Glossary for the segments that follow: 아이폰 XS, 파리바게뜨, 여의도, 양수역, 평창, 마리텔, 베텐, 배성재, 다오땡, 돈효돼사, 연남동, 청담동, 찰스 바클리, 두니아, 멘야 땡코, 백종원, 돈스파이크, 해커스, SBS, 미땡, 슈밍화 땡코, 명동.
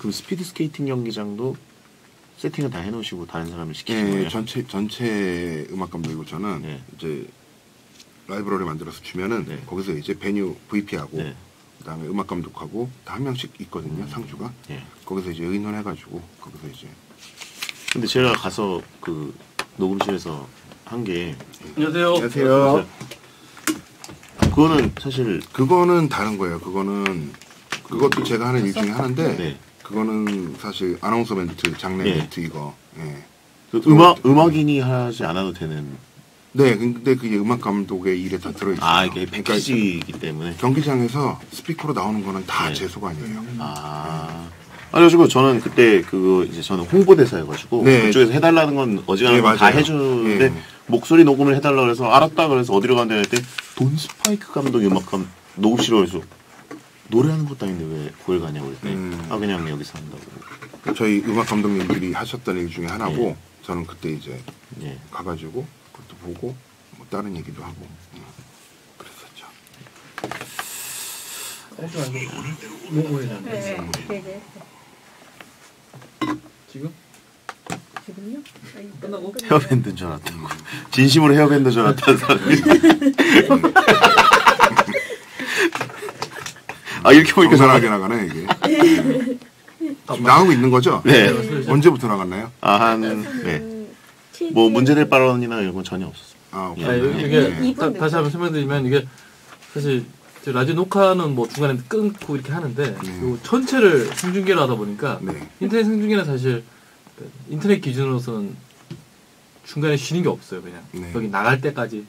그 스피드 스케이팅 경기장도 세팅을 다 해놓으시고 다른 사람을 시키는 거예요? 네, 전체 음악 감독이고 저는 네. 이제 라이브러리 만들어서 주면은 네. 거기서 이제 베뉴 VP하고 네. 그다음에 음악 감독하고 다 한 명씩 있거든요 상주가. 네. 거기서 이제 의논해가지고 거기서 이제. 근데 제가 가서 그 녹음실에서 한 게. 안녕하세요. 안녕하세요. 그거는 사실 그거는 다른 거예요. 그거는 그것도 제가 하는 일 중에 하나인데 네. 그거는 사실 아나운서 멘트, 장례 네. 멘트 이거. 예. 그 음악인이 하지 않아도 되는. 네, 근데 그게 음악 감독의 일에 다 들어있어요. 아, 이게 패키지이기 그러니까 때문에. 경기장에서 스피커로 나오는 거는 다 제 속 네. 아니에요. 아. 네. 그래가지고 저는 그때 그거 이제 저는 홍보대사여가지고 네. 그쪽에서 해달라는 건 어지간한 건 다 해주는데 네. 목소리 녹음을 해달라 그래서 알았다 그래서 어디로 가면 되나 했더니 돈스파이크 감독 음악감 녹음실로 해서 노래하는 것도 아닌데 왜 거길 가냐고 그랬더니 아 그냥 여기서 한다고. 저희 음악 감독님들이 하셨던 일 중에 하나고 네. 저는 그때 이제 네. 가가지고 그것도 보고 뭐 다른 얘기도 하고 그랬었죠. 네. 지금? 지금요? 끝나고? 헤어밴드인 줄 알았던 거. 진심으로 헤어밴드인 줄 알았다는 사람이. 아 이렇게 보니까 정상하게 나가네 이게. 지금 나오고 있는 거죠? 네. 언제부터 나갔나요? 아 한 네. 뭐 문제될 발언이나 이런 건 전혀 없었어요. 아 오케이. 네. 이게 다시 한번 설명드리면 이게 사실 라디오 녹화는 뭐 중간에 끊고 이렇게 하는데 요 전체를 생중계로 하다 보니까 네. 인터넷 생중계는 사실 인터넷 기준으로서는 중간에 쉬는 게 없어요. 그냥 네. 여기 나갈 때까지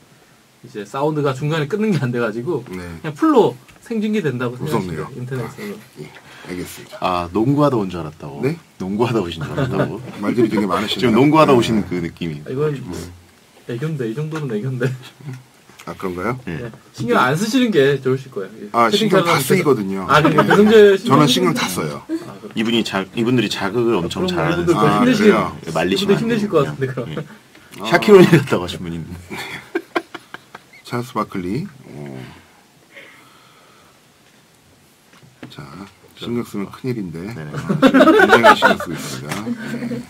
이제 사운드가 중간에 끊는 게 안 돼가지고 네. 그냥 풀로 생중계 된다고 생각해요. 인터넷에서. 아, 예. 알겠습니다. 아 농구하다 온 줄 알았다고. 네? 농구하다 오신 줄 알았다고. 말들이 되게 많으시네요. 지금 농구하다 오시는 그 느낌이. 아, 이건 애견데 이 정도는 애견데. 아 그런가요? 네. 신경 안 쓰시는 게 좋으실 거예요. 아 신경 다 쓰이거든요. 아 네. 배성재 저는 신경 다 써요. 아, 이분이 이분들이 자극을 엄청 잘하는 분들 힘드시요. 말리시면 힘드실 것 같은데 그럼. 네. 아. 샤키로니 같다고 하신 분이 있는데. 찰스 바클리. 자 신경 쓰면 큰 일인데 네. 굉장히 신경 쓰고 있습니다. 네.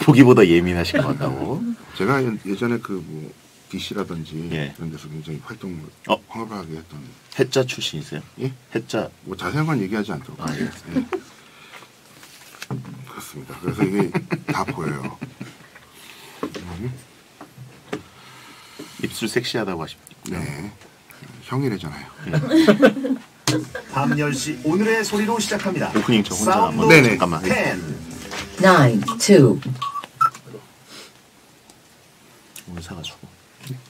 보기보다 예민하신 것 같다고. 제가 예전에 그 뭐. DC라든지 예. 이런 데서 굉장히 활동을 활발하게 했던 해자 출신이세요? 예? 해자 뭐 자세한 건 얘기하지 않도록 아, 예. 예. 그렇습니다. 그래서 이게 다 보여요. 입술 섹시하다고 하십니까? 네. 형이래잖아요. 밤 10시 오늘의 소리로 시작합니다. 오프닝 저 혼자 한번 잠깐만 10, 9, 2 오늘 사가지고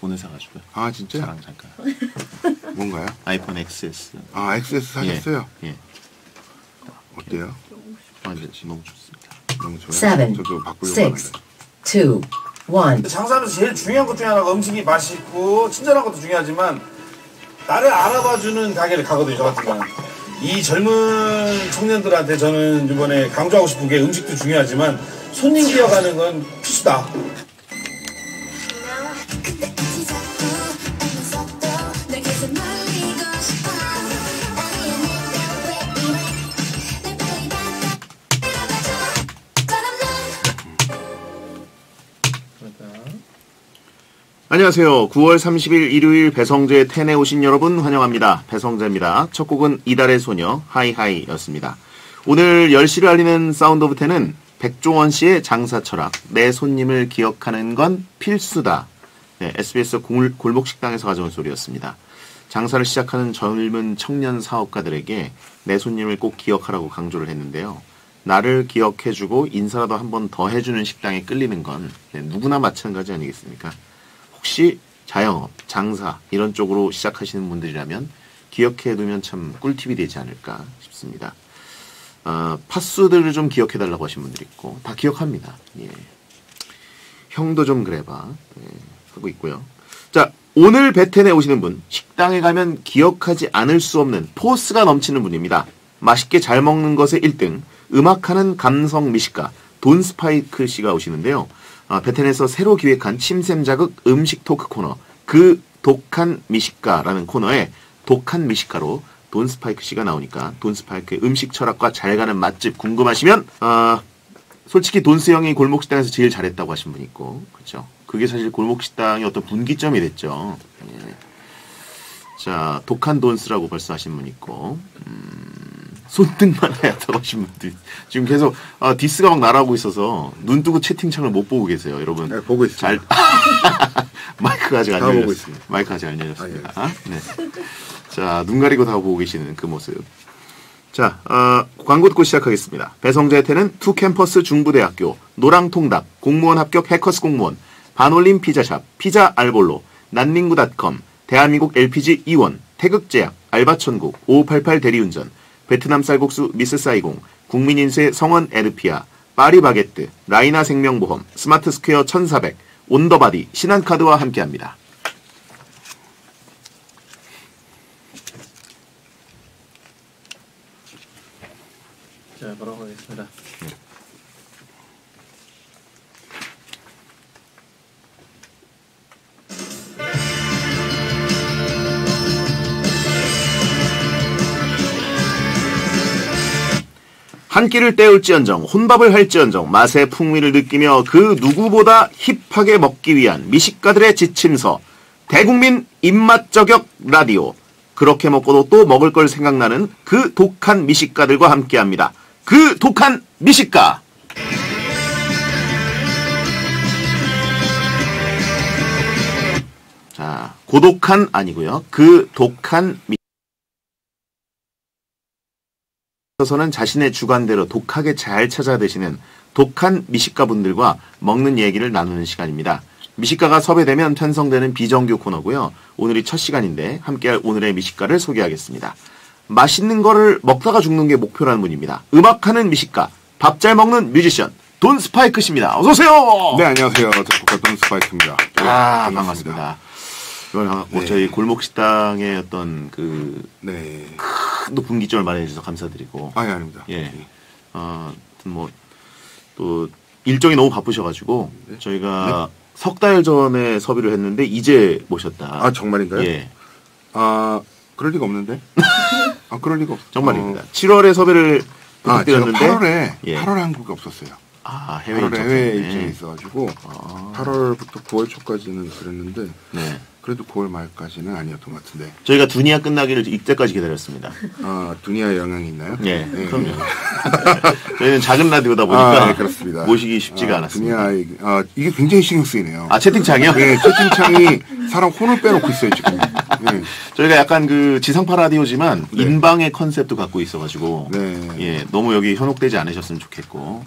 오늘 사가지고요. 아 진짜? 자랑 잠깐. 뭔가요? 아이폰 XS. 아 XS 사셨어요? 예. 예. 어때요? 아 이제 너무 좋습니다. 너무 좋아요. 7, 저도 바꾸려고 하는데. 2, 1. 장사하면서 제일 중요한 것 중에 하나가 음식이 맛있고 친절한 것도 중요하지만 나를 알아봐주는 가게를 가거든요. 저 같은 경우는 이 젊은 청년들한테 저는 이번에 강조하고 싶은 게 음식도 중요하지만 손님 기어가는 건 필수다. 안녕하세요. 9월 30일 일요일 배성재 텐에 오신 여러분 환영합니다. 배성재입니다. 첫 곡은 이달의 소녀 하이하이였습니다. 오늘 10시를 알리는 사운드 오브 텐은 백종원 씨의 장사 철학 내 손님을 기억하는 건 필수다. 네, SBS 골목식당에서 가져온 소리였습니다. 장사를 시작하는 젊은 청년 사업가들에게 내 손님을 꼭 기억하라고 강조를 했는데요. 나를 기억해주고 인사라도 한 번 더 해주는 식당에 끌리는 건 네, 누구나 마찬가지 아니겠습니까? 혹시 자영업, 장사 이런 쪽으로 시작하시는 분들이라면 기억해두면 참 꿀팁이 되지 않을까 싶습니다. 파수들을 좀 기억해달라고 하신 분들 있고 다 기억합니다. 예. 형도 좀 그래봐 예, 하고 있고요. 자 오늘 베텐에 오시는 분 식당에 가면 기억하지 않을 수 없는 포스가 넘치는 분입니다. 맛있게 잘 먹는 것의 1등 음악하는 감성 미식가 돈스파이크 씨가 오시는데요. 베텐에서 새로 기획한 침샘자극 음식 토크 코너 그 독한 미식가라는 코너에 독한 미식가로 돈스파이크 씨가 나오니까 돈스파이크의 음식 철학과 잘 가는 맛집 궁금하시면 솔직히 돈스 형이 골목식당에서 제일 잘했다고 하신 분이 있고, 그렇죠. 그게 사실 골목식당의 어떤 분기점이 됐죠. 예. 자, 독한 돈스라고 벌써 하신 분 있고, 손등만 하얗다고 하신 분들 지금 계속 디스가 막 날아오고 있어서 눈 뜨고 채팅창을 못 보고 계세요, 여러분. 네, 보고 있어요. 잘 마이크가 아직 안 열렸습니다. 마이크 아직 안 열렸습니다. 아, 네. 자, 눈 가리고 다 보고 계시는 그 모습. 자, 광고 듣고 시작하겠습니다. 배성재의 태는 투 캠퍼스 중부대학교, 노랑통닭, 공무원 합격 해커스 공무원, 반올림 피자샵, 피자 알볼로, 난닝구닷컴, 대한민국 LPG 이원, 태극제약, 알바천국, 5588 대리운전, 베트남 쌀국수 미스 사이공, 국민인쇄 성원 에르피아, 파리바게뜨, 라이나 생명보험, 스마트스퀘어 1400, 온더바디, 신한카드와 함께합니다. 자, 바로 가겠습니다. 한 끼를 때울지언정, 혼밥을 할지언정, 맛의 풍미를 느끼며 그 누구보다 힙하게 먹기 위한 미식가들의 지침서, 대국민 입맛 저격 라디오. 그렇게 먹고도 또 먹을 걸 생각나는 그 독한 미식가들과 함께합니다. 그 독한 미식가! 자, 고독한 아니고요. 그 독한 미식가. 서는 자신의 주관대로 독하게 잘 찾아 드시는 독한 미식가분들과 먹는 얘기를 나누는 시간입니다. 미식가가 섭외되면 편성되는 비정규 코너고요. 오늘이 첫 시간인데 함께할 오늘의 미식가를 소개하겠습니다. 맛있는 거를 먹다가 죽는 게 목표라는 분입니다. 음악하는 미식가, 밥 잘 먹는 뮤지션 돈스파이크 씨입니다. 어서 오세요. 네, 안녕하세요. 저 돈스파이크입니다. 아, 반갑습니다. 네. 저희 골목식당의 어떤 그 큰 분기점을 마련해주셔서 감사드리고. 아니, 아닙니다. 예. 뭐 또 일정이 너무 바쁘셔가지고 네? 저희가 네? 석 달 전에 섭외를 했는데 이제 모셨다. 아, 정말인가요? 예. 아, 그럴 리가 없는데. 아, 그럴 리가 없. 정말입니다. 7월에 섭외를 부탁드렸는데 8월에 예. 8월에 한국에 없었어요. 아, 해외 일정이 있어가지고 8월부터 9월 초까지는 그랬는데. 네. 그래도 9월 말까지는 아니었던 것 같은데. 저희가 두니아 끝나기를 이때까지 기다렸습니다. 아, 두니아 영향이 있나요? 예, 네. 그럼요. 저희는 작은 라디오다 보니까 네, 그렇습니다. 모시기 쉽지가 않았습니다. 두니아, 이게 굉장히 신경 쓰이네요. 아, 채팅창이요? 네, 채팅창이 사람 혼을 빼놓고 있어요, 지금. 네. 저희가 약간 그 지상파 라디오지만 네. 인방의 컨셉도 갖고 있어가지고 네. 예, 너무 여기 현혹되지 않으셨으면 좋겠고.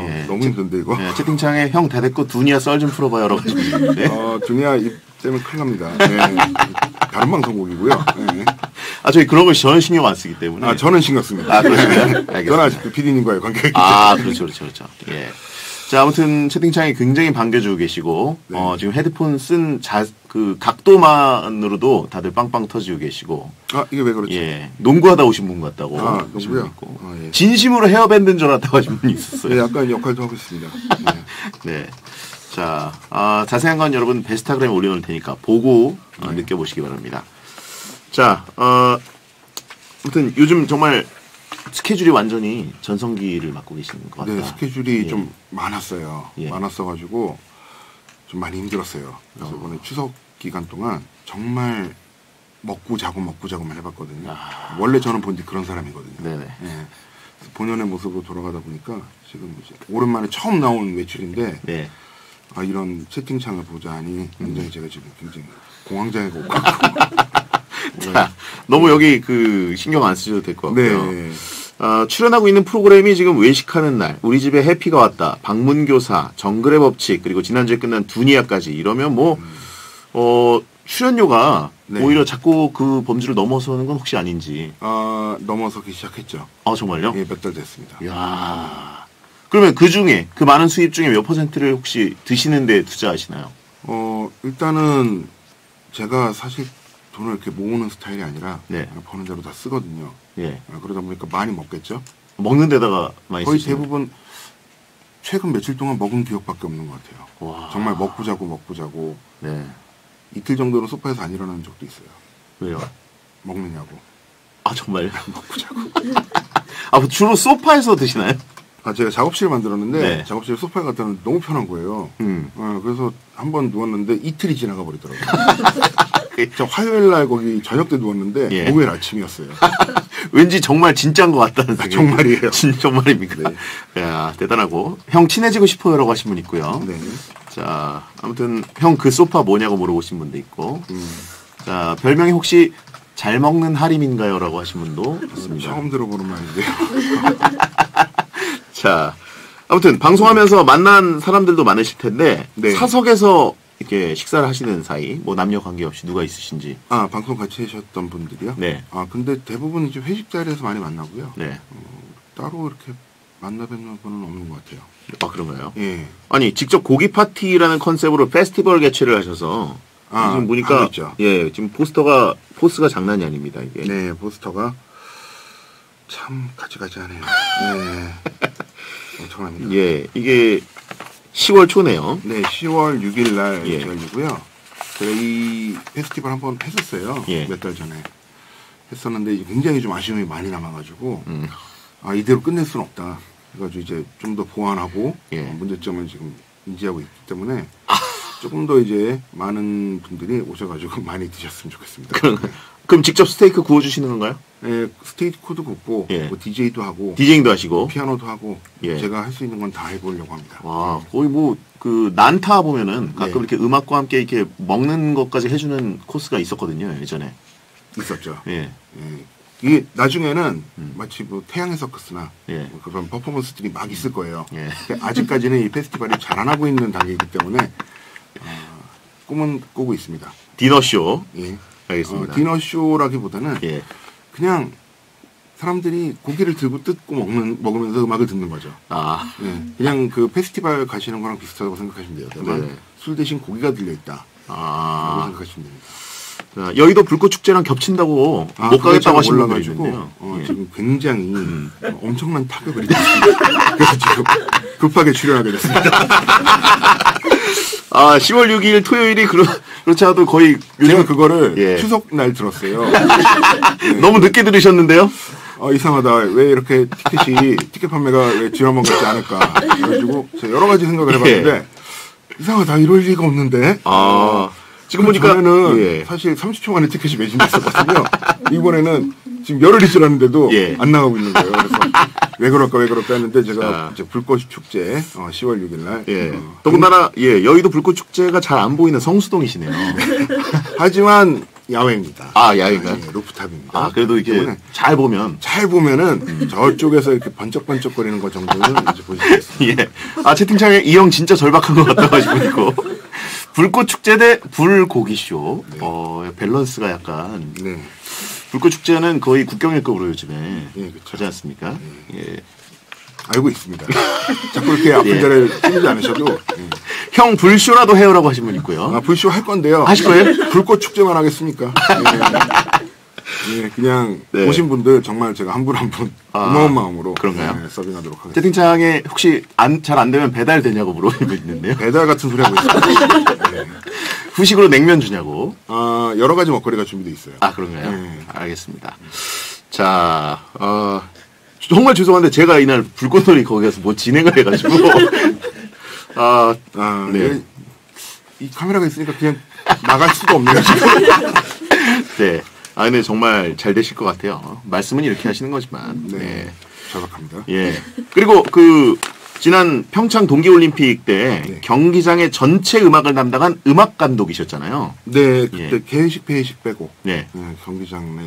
예, 너무 힘든데 이거. 예, 채팅창에 형 다 됐고 두니아 썰 좀 풀어봐요, 여러분. 네. 두니아 때문에 큰일 납니다. 네. 다른 방송국이고요. 네. 아, 저희 그런 걸 저는 신경 안 쓰기 때문에. 아, 저는 신경 씁니다. 아, 그러시면 저는 아직도 PD님과의 관계가 있기 때문에. 아, 그렇죠. 예. 자, 아무튼 채팅창에 굉장히 반겨주고 계시고 네. 지금 헤드폰 쓴 그 각도만으로도 다들 빵빵 터지고 계시고. 아, 이게 왜 그렇죠? 예. 농구하다 오신 분 같다고. 아, 농구요? 예. 진심으로 헤어밴드인 줄 알았다고 하신 분이 있었어요. 네, 약간 역할도 하고 있습니다. 네. 네. 자, 자세한 건 여러분 베스타그램에 올려놓을 테니까 보고 네. 느껴보시기 바랍니다. 자, 아무튼 요즘 정말 스케줄이 완전히 전성기를 맞고 계시는 것 같다. 네, 스케줄이 예. 좀 많았어요. 예. 많았어가지고 좀 많이 힘들었어요. 그래서 이번에 추석 기간 동안 정말 먹고 자고만 해봤거든요. 아. 원래 저는 본디 그런 사람이거든요. 네네. 예. 본연의 모습으로 돌아가다 보니까 지금 이제 오랜만에 처음 나온 외출인데 네. 아, 이런 채팅창을 보자니 굉장히 제가 지금 굉장히 공황장애 오고. 자, 너무 여기 그 신경 안 쓰셔도 될 것 같고요. 네. 출연하고 있는 프로그램이 지금 외식하는 날, 우리 집에 해피가 왔다, 방문교사, 정글의 법칙, 그리고 지난주에 끝난 두니아까지 이러면 뭐 출연료가 네. 오히려 자꾸 그 범주를 넘어서는 건 혹시 아닌지. 아, 넘어서기 시작했죠. 아, 정말요? 예, 몇 달 됐습니다. 이야. 그러면 그 중에, 그 많은 수입 중에 몇 퍼센트를 혹시 드시는데 투자하시나요? 일단은 제가 사실 돈을 이렇게 모으는 스타일이 아니라 네. 버는 대로 다 쓰거든요. 예. 그러다 보니까 많이 먹겠죠? 먹는 데다가 많이 거의 쓰시나요? 대부분 최근 며칠 동안 먹은 기억밖에 없는 것 같아요. 와. 정말 먹고 자고 네. 이틀 정도는 소파에서 안 일어나는 적도 있어요. 왜요? 먹느냐고. 아 정말요? 먹고 자고. 아 주로 소파에서 드시나요? 아 제가 작업실 만들었는데 네. 작업실 소파에 갖다 놓으면 너무 편한 거예요. 어, 그래서 한번 누웠는데 이틀이 지나가 버리더라고요. 저 화요일 날 거기 저녁 때 누웠는데 예. 목요일 아침이었어요. 왠지 정말 진짜인 것 같다는 생각. 아, 정말이에요. 정말입니까? 네. 야 대단하고 형 친해지고 싶어요라고 하신 분 있고요. 네. 자 아무튼 형 그 소파 뭐냐고 물어보신 분도 있고. 자 별명이 혹시 잘 먹는 하림인가요라고 하신 분도 있습니다. 처음 들어보는 말인데요. 자 아무튼 방송하면서 만난 사람들도 많으실 텐데 네. 사석에서 이렇게 식사를 하시는 사이 뭐 남녀 관계없이 누가 있으신지. 아 방송 같이 하셨던 분들이요? 네. 아 근데 대부분 이제 회식 자리에서 많이 만나고요. 네. 따로 이렇게 만나뵙는 분은 없는 것 같아요. 아 그런가요? 예. 아니 직접 고기 파티라는 컨셉으로 페스티벌 개최를 하셔서 아, 지금 보니까 예 지금 포스가 장난이 아닙니다 이게. 네 포스터가 참 가지가지하네요. 네. 엄청납니다. 예 이게. 10월 초네요. 네, 10월 6일 날 예. 열리고요. 제가 이 페스티벌 한번 했었어요. 예. 몇 달 전에 했었는데 굉장히 좀 아쉬움이 많이 남아가지고 아 이대로 끝낼 수는 없다. 그래가지고 이제 좀 더 보완하고 예. 문제점을 지금 인지하고 있기 때문에 조금 더 이제 많은 분들이 오셔가지고 많이 드셨으면 좋겠습니다. 그럼 직접 스테이크 구워주시는 건가요? 네, 스테이크도 굽고 예. 뭐 DJ도 하고 디제잉도 하시고 피아노도 하고 예. 제가 할 수 있는 건 다 해보려고 합니다. 와 거의 뭐 그 난타 보면은 가끔 네. 이렇게 음악과 함께 이렇게 먹는 것까지 해주는 코스가 있었거든요 예전에. 있었죠. 예. 예. 이게 나중에는 마치 뭐 태양의 서커스나 예. 뭐 그런 퍼포먼스들이 막 있을 거예요. 예. 아직까지는 이 페스티벌이 잘 안 하고 있는 단계이기 때문에 꿈은 꾸고 있습니다. 디너쇼. 예. 알겠습니다. 디너쇼라기보다는 예. 그냥 사람들이 고기를 들고 뜯고 먹으면서 음악을 듣는 거죠. 아. 네, 그냥 그 페스티벌 가시는 거랑 비슷하다고 생각하시면 돼요. 다만 네. 술 대신 고기가 들려있다. 아. 라고 생각하시면 됩니다. 자, 여의도 불꽃축제랑 겹친다고 아, 못 가겠다고 하신 분들이 있는데요. 예. 지금 굉장히 엄청난 타격을 입었습니다. 그래서 지금 급하게 출연하게 됐습니다. 아, 10월 6일 토요일이 그렇지 않아도 거의 제가 그거를 예. 추석 날 들었어요. 네. 너무 늦게 들으셨는데요? 아, 이상하다. 왜 이렇게 티켓 판매가 왜 지난번 같지 않을까. 그래가지고 제가 여러 가지 생각을 해봤는데 예. 이상하다. 이럴 리가 없는데. 아, 지금 보니까 전에는 예. 사실 30초 만에 티켓이 매진됐었거든요. 이번에는 지금 열흘이 지났는데도 예. 안 나가고 있는 거예요. 그래서 왜 그럴까 했는데 제가 이제 불꽃축제 10월 6일날 예. 더군다나 예, 여의도 불꽃축제가 잘 안 보이는 성수동이시네요. 하지만 야외입니다. 아 야외가 예, 루프탑입니다. 아 그래도 이게 잘 보면은 저쪽에서 이렇게 번쩍번쩍거리는 것 정도는 이제 보시겠습니다. 예. 아 채팅창에 이 형 진짜 절박한 것 같다고 하시고 있고 불꽃축제 대 불고기쇼 네. 밸런스가 약간. 네. 불꽃축제는 거의 국경일급으로 요즘에 예, 하지 않습니까? 예. 예. 알고 있습니다. 자꾸 이렇게 아픈 데를 쓰지 않으셔도 예. 형 불쇼라도 해요라고 하신 분 있고요. 아, 불쇼 할 건데요. 하실 거예요? 불꽃축제만 하겠습니까? 예. 예, 그냥 네. 오신 분들 정말 제가 한 분 한 분 고마운 마음으로 그런가요? 예, 서빙하도록 하겠습니다. 채팅창에 혹시 잘 안 되면 배달 되냐고 물어보는 분 있는데요. 배달 같은 소리 하고 있습니다. 네. 후식으로 냉면 주냐고. 아, 여러 가지 먹거리가 준비되어 있어요. 아, 그런가요? 네. 알겠습니다. 자, 정말 죄송한데 제가 이날 불꽃놀이 거기 가서 뭐 진행을 해가지고. 네. 이 카메라가 있으니까 그냥 나갈 수가 없네요, 지금. 네. 아, 근데 정말 잘 되실 것 같아요. 말씀은 이렇게 하시는 거지만. 네. 절박합니다. 예. 그리고 지난 평창 동계올림픽 때 네. 경기장의 전체 음악을 담당한 음악 감독이셨잖아요. 네, 그때 예. 개회식, 회식 빼고 네. 네, 경기장 내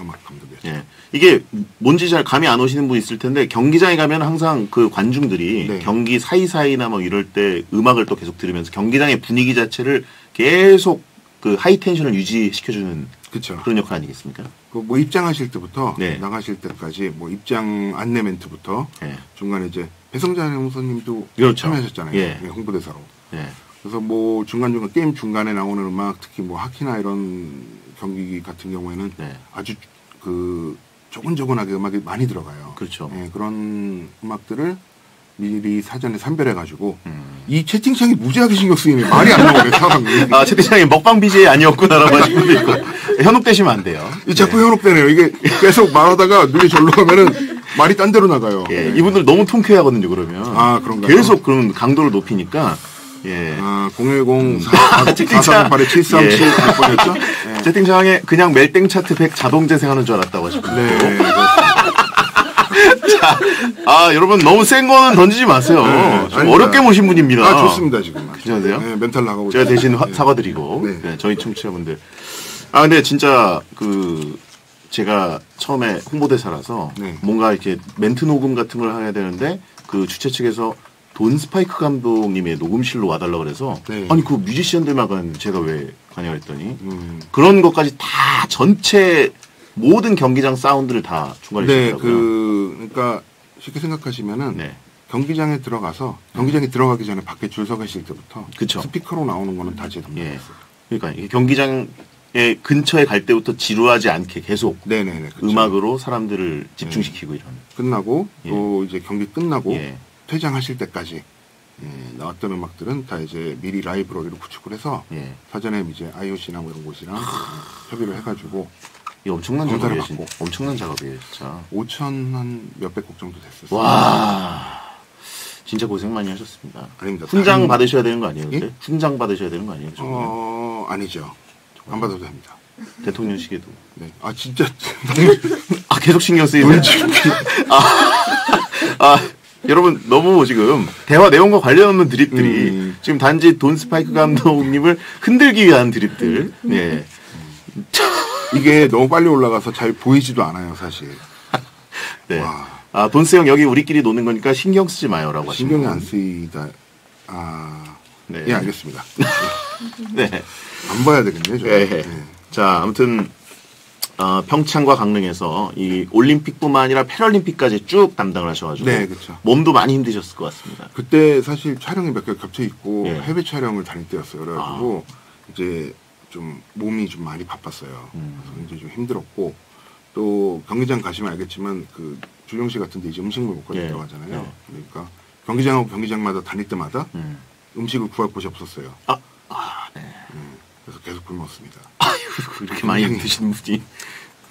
음악 감독이었어요. 네. 이게 뭔지 잘 감이 안 오시는 분 있을 텐데 경기장에 가면 항상 그 관중들이 네. 경기 사이사이나 뭐 이럴 때 음악을 또 계속 들으면서 경기장의 분위기 자체를 계속 그 하이텐션을 유지시켜주는 그쵸. 그런 역할 아니겠습니까? 그 뭐 입장하실 때부터 네. 나가실 때까지 뭐 입장 안내 멘트부터 네. 중간에 이제 배성재 아나운서님도 그렇죠. 참여하셨잖아요. 예. 예, 홍보대사로. 예. 그래서 뭐 중간중간 게임 중간에 나오는 음악 특히 뭐 하키나 이런 경기 같은 경우에는 네. 아주 조근조근하게 음악이 많이 들어가요. 그렇죠. 예, 그런 음악들을 미리 사전에 선별해가지고 이 채팅창이 무지하게 신경 쓰이네. 말이 안 나오네 상황이. 아 채팅창이 먹방 BJ 아니었구나라고 하시는 분도 있고 현혹되시면 안 돼요. 자꾸 네. 현혹되네요. 이게 계속 말하다가 눈이 절로 가면은 말이 딴 데로 나가요. 예, 네. 이분들 너무 통쾌하거든요. 그러면 아 그런가요? 계속 그러면 강도를 높이니까. 예. 아, 010-448-737 몇 번이었죠? 예. 채팅창에 그냥 멜땡 차트 100 자동 재생하는 줄 알았다고 하시고. 네. 자, 아, 여러분 너무 센 거는 던지지 마세요. 네, 좀 어렵게 모신 분입니다. 아, 좋습니다, 지금. 괜찮으세요? 네, 멘탈 나가고. 제가 대신 네. 사과드리고. 네. 네, 저희 청취자분들. 아, 근데 진짜 제가 처음에 홍보대사라서 네. 뭔가 이렇게 멘트 녹음 같은 걸 해야 되는데 그 주최 측에서 돈스파이크 감독님의 녹음실로 와달라 그래서 네. 아니 그 뮤지션들만 가는 제가 왜 관여를 했더니 그런 것까지 다 전체 모든 경기장 사운드를 다 중간에 시켰다고요. 네, 그러니까 쉽게 생각하시면은 네. 경기장에 들어가서 경기장에 들어가기 전에 밖에 줄 서 계실 때부터 그쵸. 스피커로 나오는 거는 다 제 담당이었어요. 예. 그러니까 경기장에 근처에 갈 때부터 지루하지 않게 계속 네네네, 음악으로 사람들을 집중시키고 이런. 끝나고 예. 또 이제 경기 끝나고. 예. 퇴장하실 때까지 나왔던 음악들은 다 이제 미리 라이브러리로 구축을 해서 예. 사전에 이제 IOC나 뭐 이런 곳이랑 협의를 해가지고 이 엄청난 작업이에요. 엄청난 작업이에요, 진짜. 5천 한 몇백 곡 정도 됐었어요. 와, 진짜 고생 많이 하셨습니다. 아닙니다. 훈장 다른... 받으셔야 되는 거 아니에요? 근데? 예? 훈장 받으셔야 되는 거 아니에요? 정말? 아니죠. 안 받아도 됩니다. 대통령시계도. 네. 아 진짜. 아 계속 신경 쓰이네. 여러분 너무 지금 대화 내용과 관련 없는 드립들이 지금 단지 돈스파이크 감독님을 흔들기 위한 드립들. 예. 이게 너무 빨리 올라가서 잘 보이지도 않아요 사실. 네. 와. 아 돈스 형 여기 우리끼리 노는 거니까 신경 쓰지 마요라고 하시는. 신경이 안 쓰이다. 아. 네. 예 알겠습니다. 네. 안 봐야 되겠네요. 저. 예. 네. 자 아무튼. 평창과 강릉에서 이 올림픽뿐만 아니라 패럴림픽까지 쭉 담당을 하셔가지고 네, 그렇죠. 몸도 많이 힘드셨을 것 같습니다. 그때 사실 촬영이 몇 개 겹쳐 있고 예. 해외 촬영을 다닐 때였어요. 그래가지고 이제 좀 몸이 좀 많이 바빴어요. 그래서 이제 좀 힘들었고 또 경기장 가시면 알겠지만 그 주정시 같은데 이제 음식물 먹고 예. 들어가잖아요. 예. 그러니까 경기장하고 경기장마다 다닐 때마다 음식을 구할 곳이 없었어요. 네. 그래서 계속 굶었습니다. 아이고, 이렇게 많이 드시는 분이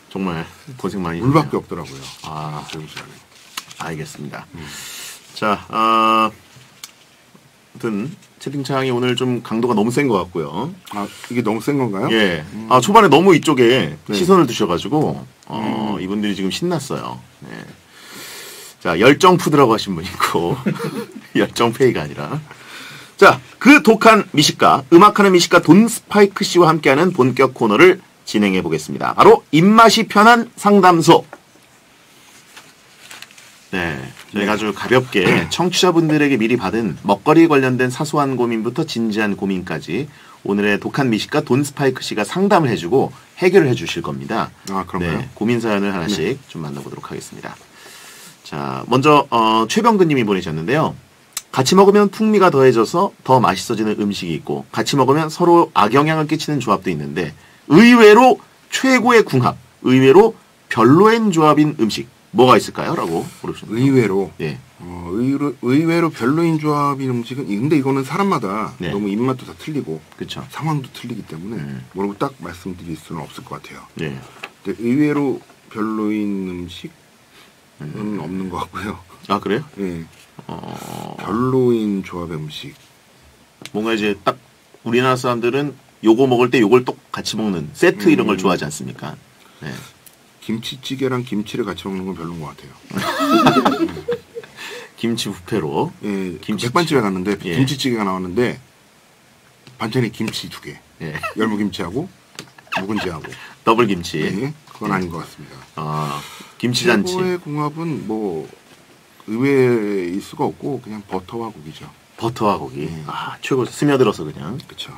정말 고생 많이 물밖에 했네요. 없더라고요. 아, 알겠습니다. 자, 아무튼 채팅창이 오늘 좀 강도가 너무 센 것 같고요. 아, 이게 너무 센 건가요? 예. 아, 초반에 너무 이쪽에 네. 시선을 두셔가지고 이분들이 지금 신났어요. 네. 자, 열정푸드라고 하신 분 있고 열정페이가 아니라. 자, 그 독한 미식가, 음악하는 미식가 돈스파이크 씨와 함께하는 본격 코너를 진행해 보겠습니다. 바로 입맛이 편한 상담소. 네, 저희가 아주 가볍게 청취자분들에게 미리 받은 먹거리에 관련된 사소한 고민부터 진지한 고민까지 오늘의 독한 미식가 돈스파이크 씨가 상담을 해주고 해결을 해주실 겁니다. 아, 그런가요? 네, 고민 사연을 하나씩 네. 좀 만나보도록 하겠습니다. 자, 먼저 최병근 님이 보내셨는데요. 같이 먹으면 풍미가 더해져서 더 맛있어지는 음식이 있고 같이 먹으면 서로 악영향을 끼치는 조합도 있는데 의외로 최고의 궁합, 의외로 별로인 조합인 음식 뭐가 있을까요? 라고 물으셨습니다. 의외로? 예. 의외로 별로인 조합인 음식은 근데 이거는 사람마다 네. 너무 입맛도 다 틀리고 그쵸. 상황도 틀리기 때문에 뭐라고 딱 말씀드릴 수는 없을 것 같아요. 예. 근데 의외로 별로인 음식은 없는 것 같고요. 아 그래요? 예. 별로인 조합의 음식. 뭔가 이제 딱 우리나라 사람들은 요거 먹을 때 요걸 또 같이 먹는 세트 이런 걸 좋아하지 않습니까? 네. 김치찌개랑 김치를 같이 먹는 건 별로인 것 같아요. 김치 뷔페로. 예, 김치 백반집에 갔는데 예. 김치찌개가 나왔는데 반찬이 김치 2개, 예. 열무김치하고 묵은지하고 더블 김치. 예, 그건 예. 아닌 것 같습니다. 아, 김치잔치. 최고의 궁합은 뭐. 의외일 수가 없고 그냥 버터와 고기죠. 버터와 고기. 아 최고 스며들어서 그냥. 그렇죠.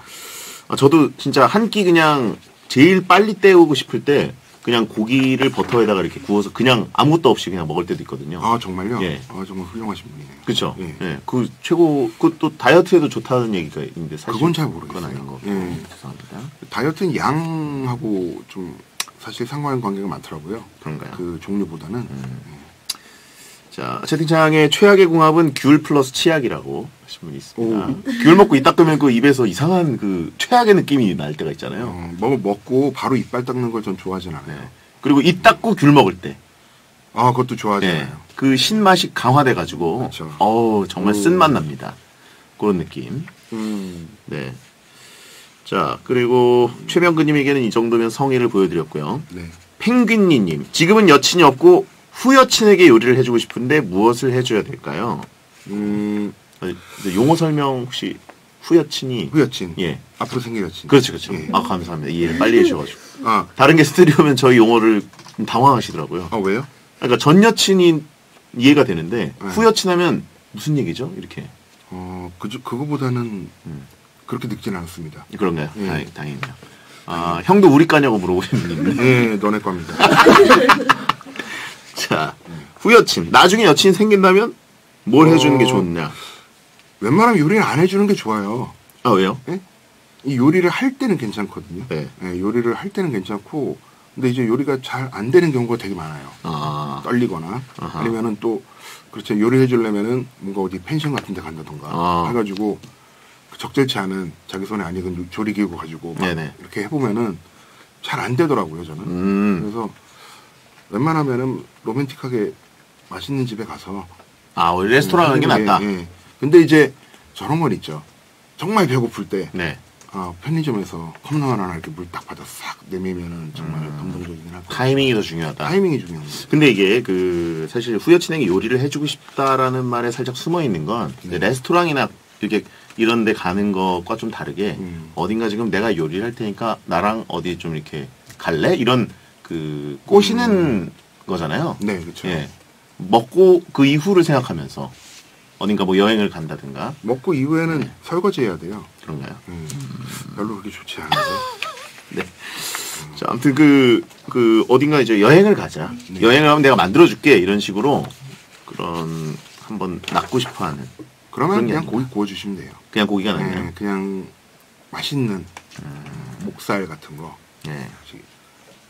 아, 저도 진짜 한 끼 그냥 제일 빨리 때우고 싶을 때 그냥 고기를 버터에다가 이렇게 구워서 그냥 아무것도 없이 그냥 먹을 때도 있거든요. 아 정말요? 예. 아 정말 훌륭하신 분이네요. 그렇죠. 예. 예. 그 최고 그 또 다이어트에도 좋다는 얘기가 있는데 사실 그건 잘 모르겠어요. 그건 아닌 거. 예. 죄송합니다. 다이어트는 양하고 좀 사실 상관 관계가 많더라고요. 그런가요? 그 종류보다는. 예. 자, 채팅창에 최악의 궁합은 귤 플러스 치약이라고 하신 분이 있습니다. 귤 먹고 입 닦으면 그 입에서 이상한 그 최악의 느낌이 날 때가 있잖아요. 뭐 먹고 바로 이빨 닦는 걸 전 좋아하진 않아요. 네. 그리고 입 닦고 귤 먹을 때. 아, 그것도 좋아하잖아요. 네. 그 신맛이 강화돼가지고, 그렇죠. 어우, 정말 쓴맛 납니다. 그런 느낌. 네. 자, 그리고 최명근님에게는 이 정도면 성의를 보여드렸고요. 네. 펭귄니님, 지금은 여친이 없고, 후여친에게 요리를 해주고 싶은데 무엇을 해줘야 될까요? 용어 설명 혹시 후여친이 후여친 예 앞으로 생길 여친 그렇죠 그렇죠 예. 아 감사합니다 이해를 빨리 해주셔가지고 아 다른 게 스트리오면 저희 용어를 당황하시더라고요. 아 왜요? 그러니까 전 여친이 이해가 되는데 네. 후여친하면 무슨 얘기죠? 이렇게 그거보다는 그렇게 늦진 않았습니다. 그런가요? 예. 다행이네요. 아 형도 우리 과냐고 물어보시는 분인데 예 너네 과입니다. 자, 후여친. 나중에 여친이 생긴다면 뭘 해주는 게 좋냐? 웬만하면 요리를 안 해주는 게 좋아요. 아, 왜요? 예? 이 요리를 할 때는 괜찮거든요. 네. 예, 요리를 할 때는 괜찮고, 근데 이제 요리가 잘 안 되는 경우가 되게 많아요. 아. 떨리거나, 아하. 아니면은 또, 그렇죠. 요리를 해주려면은 뭔가 어디 펜션 같은 데 간다던가 아. 해가지고, 적절치 않은 자기 손에 안 익은 조리기구 가지고 막 이렇게 해보면은 잘 안 되더라고요, 저는. 그래서, 웬만하면은 로맨틱하게 맛있는 집에 가서 아 레스토랑 가는 게 낫다. 예. 근데 이제 저런 건 있죠. 정말 배고플 때 네. 아, 편의점에서 컵라면 하나 이렇게 물 딱 받아서 싹 내밀면은 정말 감동적이긴 하고 타이밍이 더 중요하다. 타이밍이 중요하다. 근데 이게 그 사실 후여친에게 요리를 해주고 싶다라는 말에 살짝 숨어 있는 건 네. 레스토랑이나 이렇게 이런 데 가는 것과 좀 다르게 어딘가 지금 내가 요리를 할 테니까 나랑 어디 좀 이렇게 갈래? 이런 그 꼬시는 거잖아요. 네, 그렇죠. 예. 먹고 그 이후를 생각하면서 어딘가 뭐 여행을 간다든가. 먹고 이후에는 네. 설거지 해야 돼요. 그런가요? 별로 그렇게 좋지 않은데. 네. 자, 아무튼 그 어딘가 이제 여행을 가자. 네. 여행을 하면 내가 만들어줄게 이런 식으로 그런 한번 낚고 싶어하는. 그러면 그냥 고기 구워주시면 돼요. 그냥 고기가 낫네요. 네, 그냥 맛있는 목살 같은 거. 네.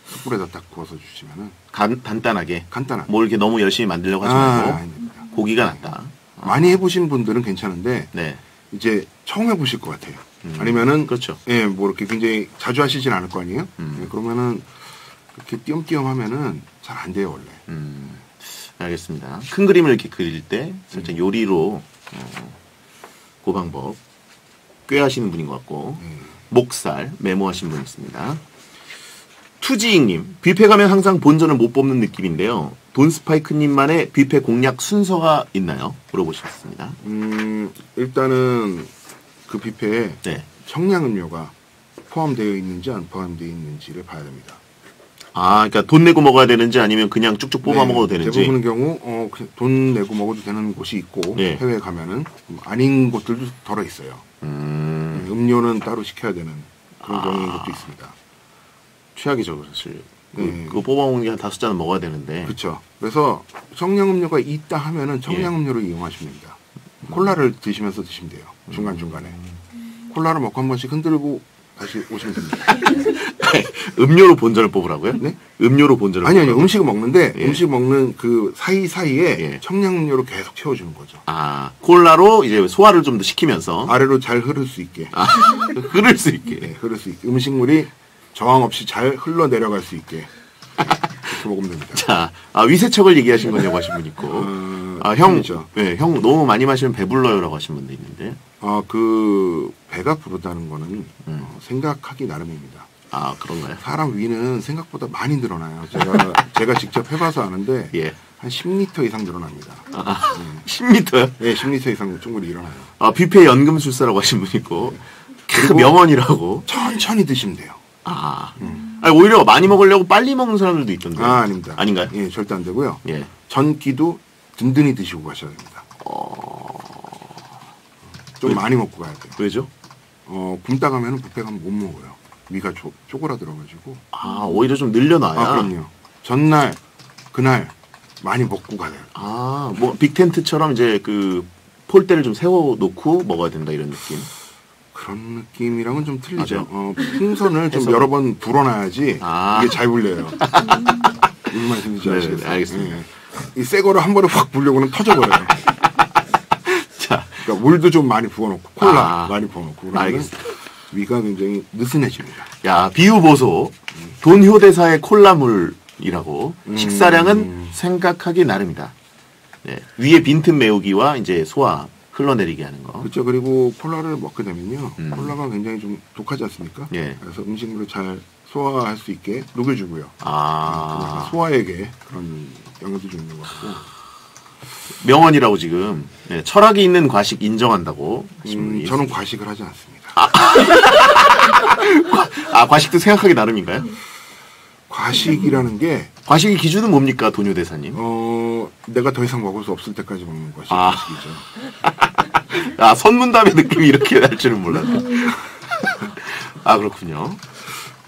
숯불에다 딱 구워서 주시면은 간단하게 뭘 이렇게 너무 열심히 만들려고 하지 말고 고기가 낫다. 많이 해보신 분들은 괜찮은데 네. 이제 처음 해보실 것 같아요. 아니면은 그렇죠. 예, 뭐 이렇게 굉장히 자주 하시진 않을 거 아니에요. 예, 그러면은 이렇게 띄엄띄엄 하면은 잘 안 돼요 원래. 알겠습니다. 큰 그림을 이렇게 그릴 때 살짝 요리로 그 방법 꽤 하시는 분인 것 같고 목살 메모하신 분 있습니다. 투지익님, 뷔페 가면 항상 본전을 못 뽑는 느낌인데요. 돈스파이크님만의 뷔페 공략 순서가 있나요? 물어보셨습니다. 일단은 그 뷔페에 네. 청량음료가 포함되어 있는지 안 포함되어 있는지를 봐야 됩니다. 아, 그러니까 돈 내고 먹어야 되는지 아니면 그냥 쭉쭉 뽑아 네, 먹어도 되는지. 대부분의 경우 돈 내고 먹어도 되는 곳이 있고 네. 해외 가면은 아닌 곳들도 덜어 있어요. 음료는 따로 시켜야 되는 그런 경우인 것도 있습니다. 최악이죠, 사실. 그거 뽑아먹는 게 한 5잔은 먹어야 되는데. 그렇죠. 그래서 청량음료가 있다 하면은 청량음료를 이용하시면 됩니다. 콜라를 드시면서 드시면 돼요. 중간중간에. 콜라를 먹고 한 번씩 흔들고 다시 오시면 됩니다. 음료로 본전을 뽑으라고요? 네? 음료로 본전을 아니, 아니요. 음식을 먹는데 예. 음식 먹는 그 사이사이에 예. 청량음료로 계속 채워주는 거죠. 아, 콜라로 이제 소화를 좀 더 시키면서. 아래로 잘 흐를 수 있게. 아, 흐를 수 있게. 네, 흐를 수 있게. 음식물이 저항 없이 잘 흘러내려갈 수 있게 그렇게 먹으면 됩니다. 자, 아, 위세척을 얘기하신 거냐고 하신 분 있고 아, 형, 네, 형 너무 많이 마시면 배불러요 라고 하신 분도 있는데 아, 그 배가 부르다는 거는 생각하기 나름입니다. 아, 그런가요? 사람 위는 생각보다 많이 늘어나요. 제가 직접 해봐서 아는데 예. 한 10리터 이상 늘어납니다. 아, 네. 10리터요? 네, 10리터 이상 충분히 일어나요. 아, 뷔페 연금술사라고 하신 분 있고 네. 명언이라고 천천히 드시면 돼요. 아, 아니, 오히려 많이 먹으려고 빨리 먹는 사람들도 있던데. 아, 아닙니다. 아닌가요? 예, 절대 안 되고요. 예. 전기도 든든히 드시고 가셔야 됩니다. 좀 왜죠? 많이 먹고 가야 돼요. 왜죠? 굶다 가면은 뷔페 가면 못 먹어요. 위가 쪼그라들어가지고. 아, 오히려 좀 늘려놔야. 아, 그럼요. 전날, 그날 많이 먹고 가야 돼요. 아, 뭐 빅텐트처럼 이제 그 폴대를 좀 세워놓고 먹어야 된다 이런 느낌. 그런 느낌이랑은 좀 틀리죠. 풍선을 좀 여러 번 불어놔야지 이게 잘 불려요. 무슨 말씀인지 아시겠어요? 알겠습니다. 네. 이 새 거를 한 번에 확 부으려고는 터져버려요. 자, 그러니까 물도 좀 많이 부어놓고 콜라 많이 부어놓고 그러면 위가 굉장히 느슨해집니다. 야, 비유보소 돈효대사의 콜라물이라고 식사량은 생각하기 나름이다. 네. 위에 빈틈 메우기와 이제 소화 흘러내리게 하는 거. 그렇죠. 그리고 콜라를 먹게 되면요, 콜라가 굉장히 좀 독하지 않습니까? 예. 그래서 음식물을 잘 소화할 수 있게 녹여주고요. 아, 소화액에 그런 영향도 좀 있는 것 같고. 명언이라고 지금 네, 철학이 있는 과식 인정한다고. 저는 과식을 하지 않습니다. 아, 과식도 생각하기 나름인가요? 과식이라는 게 과식의 기준은 뭡니까, 돈효대사님? 내가 더 이상 먹을 수 없을 때까지 먹는 것이 과식이죠. 아, 선문담의 느낌이 이렇게 날 줄은 몰랐다. 아, 그렇군요.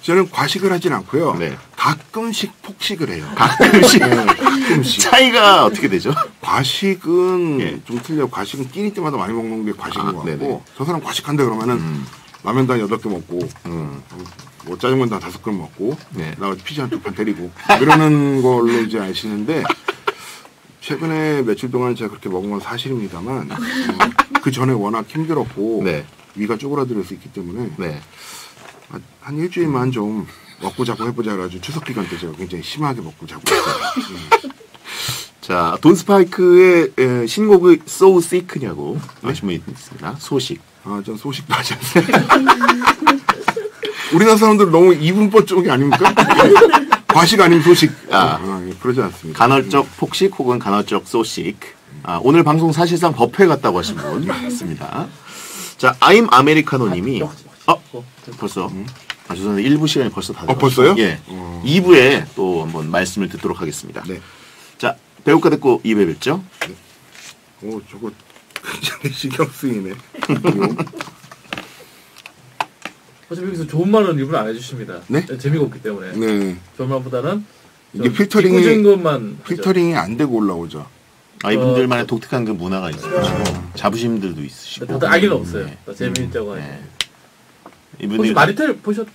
저는 과식을 하진 않고요. 네. 가끔씩 폭식을 해요. 가끔씩? 네, 가끔씩. 차이가 어떻게 되죠? 과식은 네. 좀 틀려요. 과식은 끼니 때마다 많이 먹는 게 과식인 것 같고 네네. 저 사람 과식한다 그러면은 라면 단 8개 먹고 뭐 짜장면 단 5그릇 먹고 네. 나 피자 한 2판 때리고 이러는 걸로 이제 아시는데 최근에 며칠 동안 제가 그렇게 먹은 건 사실입니다만 그 전에 워낙 힘들었고 네. 위가 쪼그라들 수 있기 때문에 네. 한 일주일만 좀 먹고 자고 해보자 그래가지고 추석 기간 때 제가 굉장히 심하게 먹고 자고 했어요. 자, 돈스파이크의 신곡이 So Sick냐고 하신 분이 있습니다. 소식. 아, 전 소식도 하지 않습니다. 우리나라 사람들 너무 이분법 쪽이 아닙니까? 과식 아닌 소식. 아, 예, 그러지 않습니다. 간헐적 폭식 혹은 간헐적 소식. 아, 오늘 방송 사실상 법회 같다고 하신 분 있습니다. 자, 아임 아메리카노님이 벌써 아, 죄송합니다. 1부 시간이 벌써 다 됐어요. 벌써요? 예. 2부에 또 한번 말씀을 듣도록 하겠습니다. 네. 자, 배우가 듣고 2부에 뵙죠. 네. 오, 저거 굉장히 신경 쓰이네. 어차피 여기서 좋은 말은 일부러 안 해주십니다. 네? 재미가 없기 때문에. 네. 좋은 말보다는 이게 필터링이 안 되고 올라오죠. 아, 이분들만의 독특한 그 문화가 있으시고 자부심들도 있으시고. 다들 알기는 없어요. 네. 재미있다고 하니까. 네. 혹시 마리텔 보셨?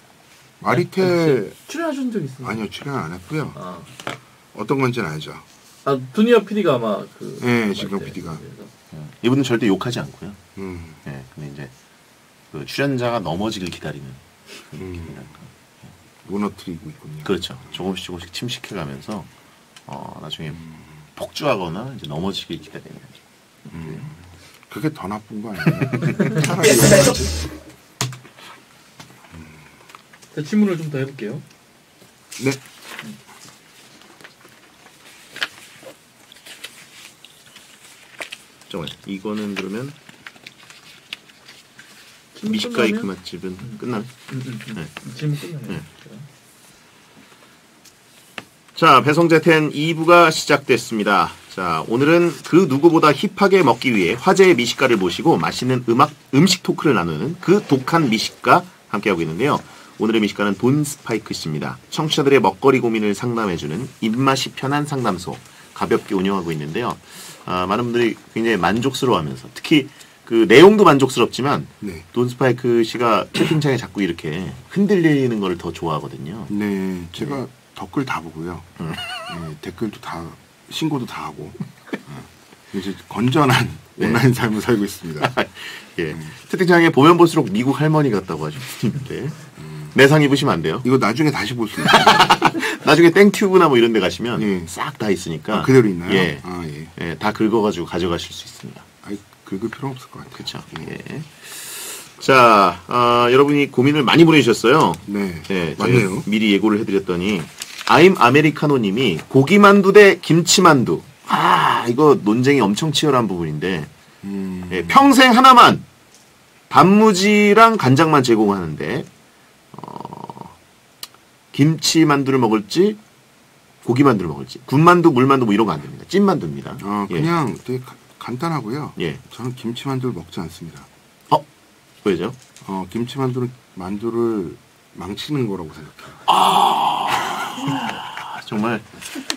마리텔 출연하신 적 있어요? 아니요, 출연 안 했고요. 아. 어떤 건지는 알죠. 아, 두니아 PD가 아마 그. 네, 지금 PD가. 이분은 절대 욕하지 않고요. 네, 근데 이제 그 출연자가 넘어지길 기다리는 느낌이랄까. 무너뜨리고 있군요. 그렇죠. 조금씩 조금씩 침식해가면서 나중에 폭주하거나 이제 넘어지길 기다리는. 그게 더 나쁜 거 아니에요? 차라리. 질문을 좀 더 해볼게요. 네. 잠깐만, 이거는 그러면 미식가이크 맛집은 끝나면? 네. 질문 끝나면. 네. 자, 배성재 텐 2부가 시작됐습니다. 자, 오늘은 그 누구보다 힙하게 먹기 위해 화제의 미식가를 모시고 맛있는 음식 토크를 나누는 그 독한 미식가 함께하고 있는데요. 오늘의 미식가는 돈스파이크 씨입니다. 청취자들의 먹거리 고민을 상담해주는 입맛이 편한 상담소 가볍게 운영하고 있는데요. 아, 많은 분들이 굉장히 만족스러워하면서 특히 그 내용도 만족스럽지만 네. 돈스파이크 씨가 채팅창에 자꾸 이렇게 흔들리는 걸 더 좋아하거든요. 네, 제가 댓글 다 보고요. 네, 댓글도 다 신고도 다 하고 이제 건전한 온라인 삶을 살고 있습니다. 예, 채팅창에 보면 볼수록 미국 할머니 같다고 하셨는데. 내상 입으시면 안 돼요. 이거 나중에 다시 볼 수 있어요. 나중에 땡튜브나 뭐 이런 데 가시면 싹 다 있으니까. 아, 그대로 있나요? 예. 아, 예. 예. 다 긁어가지고 가져가실 수 있습니다. 아이, 긁을 필요 없을 것 같아요. 그렇죠. 예. 자, 여러분이 고민을 많이 보내주셨어요. 네. 예, 맞네요. 미리 예고를 해드렸더니 아임 아메리카노님이 고기만두 대 김치만두. 아, 이거 논쟁이 엄청 치열한 부분인데 예, 평생 하나만 단무지랑 간장만 제공하는데 김치만두를 먹을지 고기만두를 먹을지 군만두, 물만두 뭐 이런 거 안 됩니다. 찐만두입니다. 그냥 예. 되게 간단하고요. 예. 저는 김치만두를 먹지 않습니다. 왜죠? 김치만두는 만두를 망치는 거라고 생각해요. 아 정말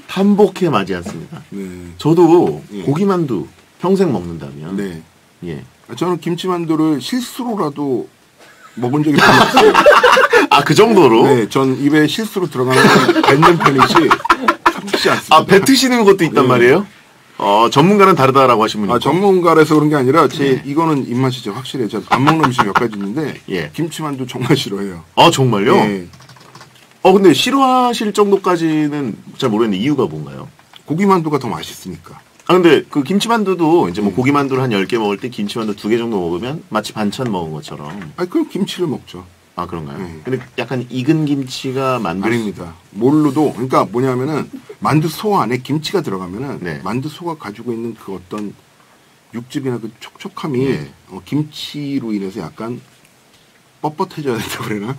탄복해 맞지 않습니다. 네. 저도 고기만두 평생 먹는다면 네. 예. 저는 김치만두를 실수로라도 먹은 적이 별로 없어요. 아, 그 정도로? 네, 전 입에 실수로 들어가는 건 뱉는 편이지 뱉지 않습니다. 아, 뱉으시는 것도 있단 예. 말이에요? 전문가는 다르다라고 하신 분이요? 아, 전문가라서 그런 게 아니라 제 예. 이거는 입맛이죠. 확실히 제가 안 먹는 음식 몇 가지 있는데 예. 김치만두 정말 싫어해요. 아, 정말요? 예. 근데 싫어하실 정도까지는 잘 모르겠는데 이유가 뭔가요? 고기만두가 더 맛있으니까. 아, 근데 그 김치만두도 이제 뭐 고기만두를 한 10개 먹을 때 김치만두 2개 정도 먹으면 마치 반찬 먹은 것처럼. 아, 그럼 김치를 먹죠. 아, 그런가요? 네. 근데 약간 익은 김치가 만두. 아닙니다. 뭘로도, 그러니까 뭐냐면은 만두소 안에 김치가 들어가면은 네. 만두소가 가지고 있는 그 어떤 육즙이나 그 촉촉함이 네. 김치로 인해서 약간 뻣뻣해져야 된다고 그러나?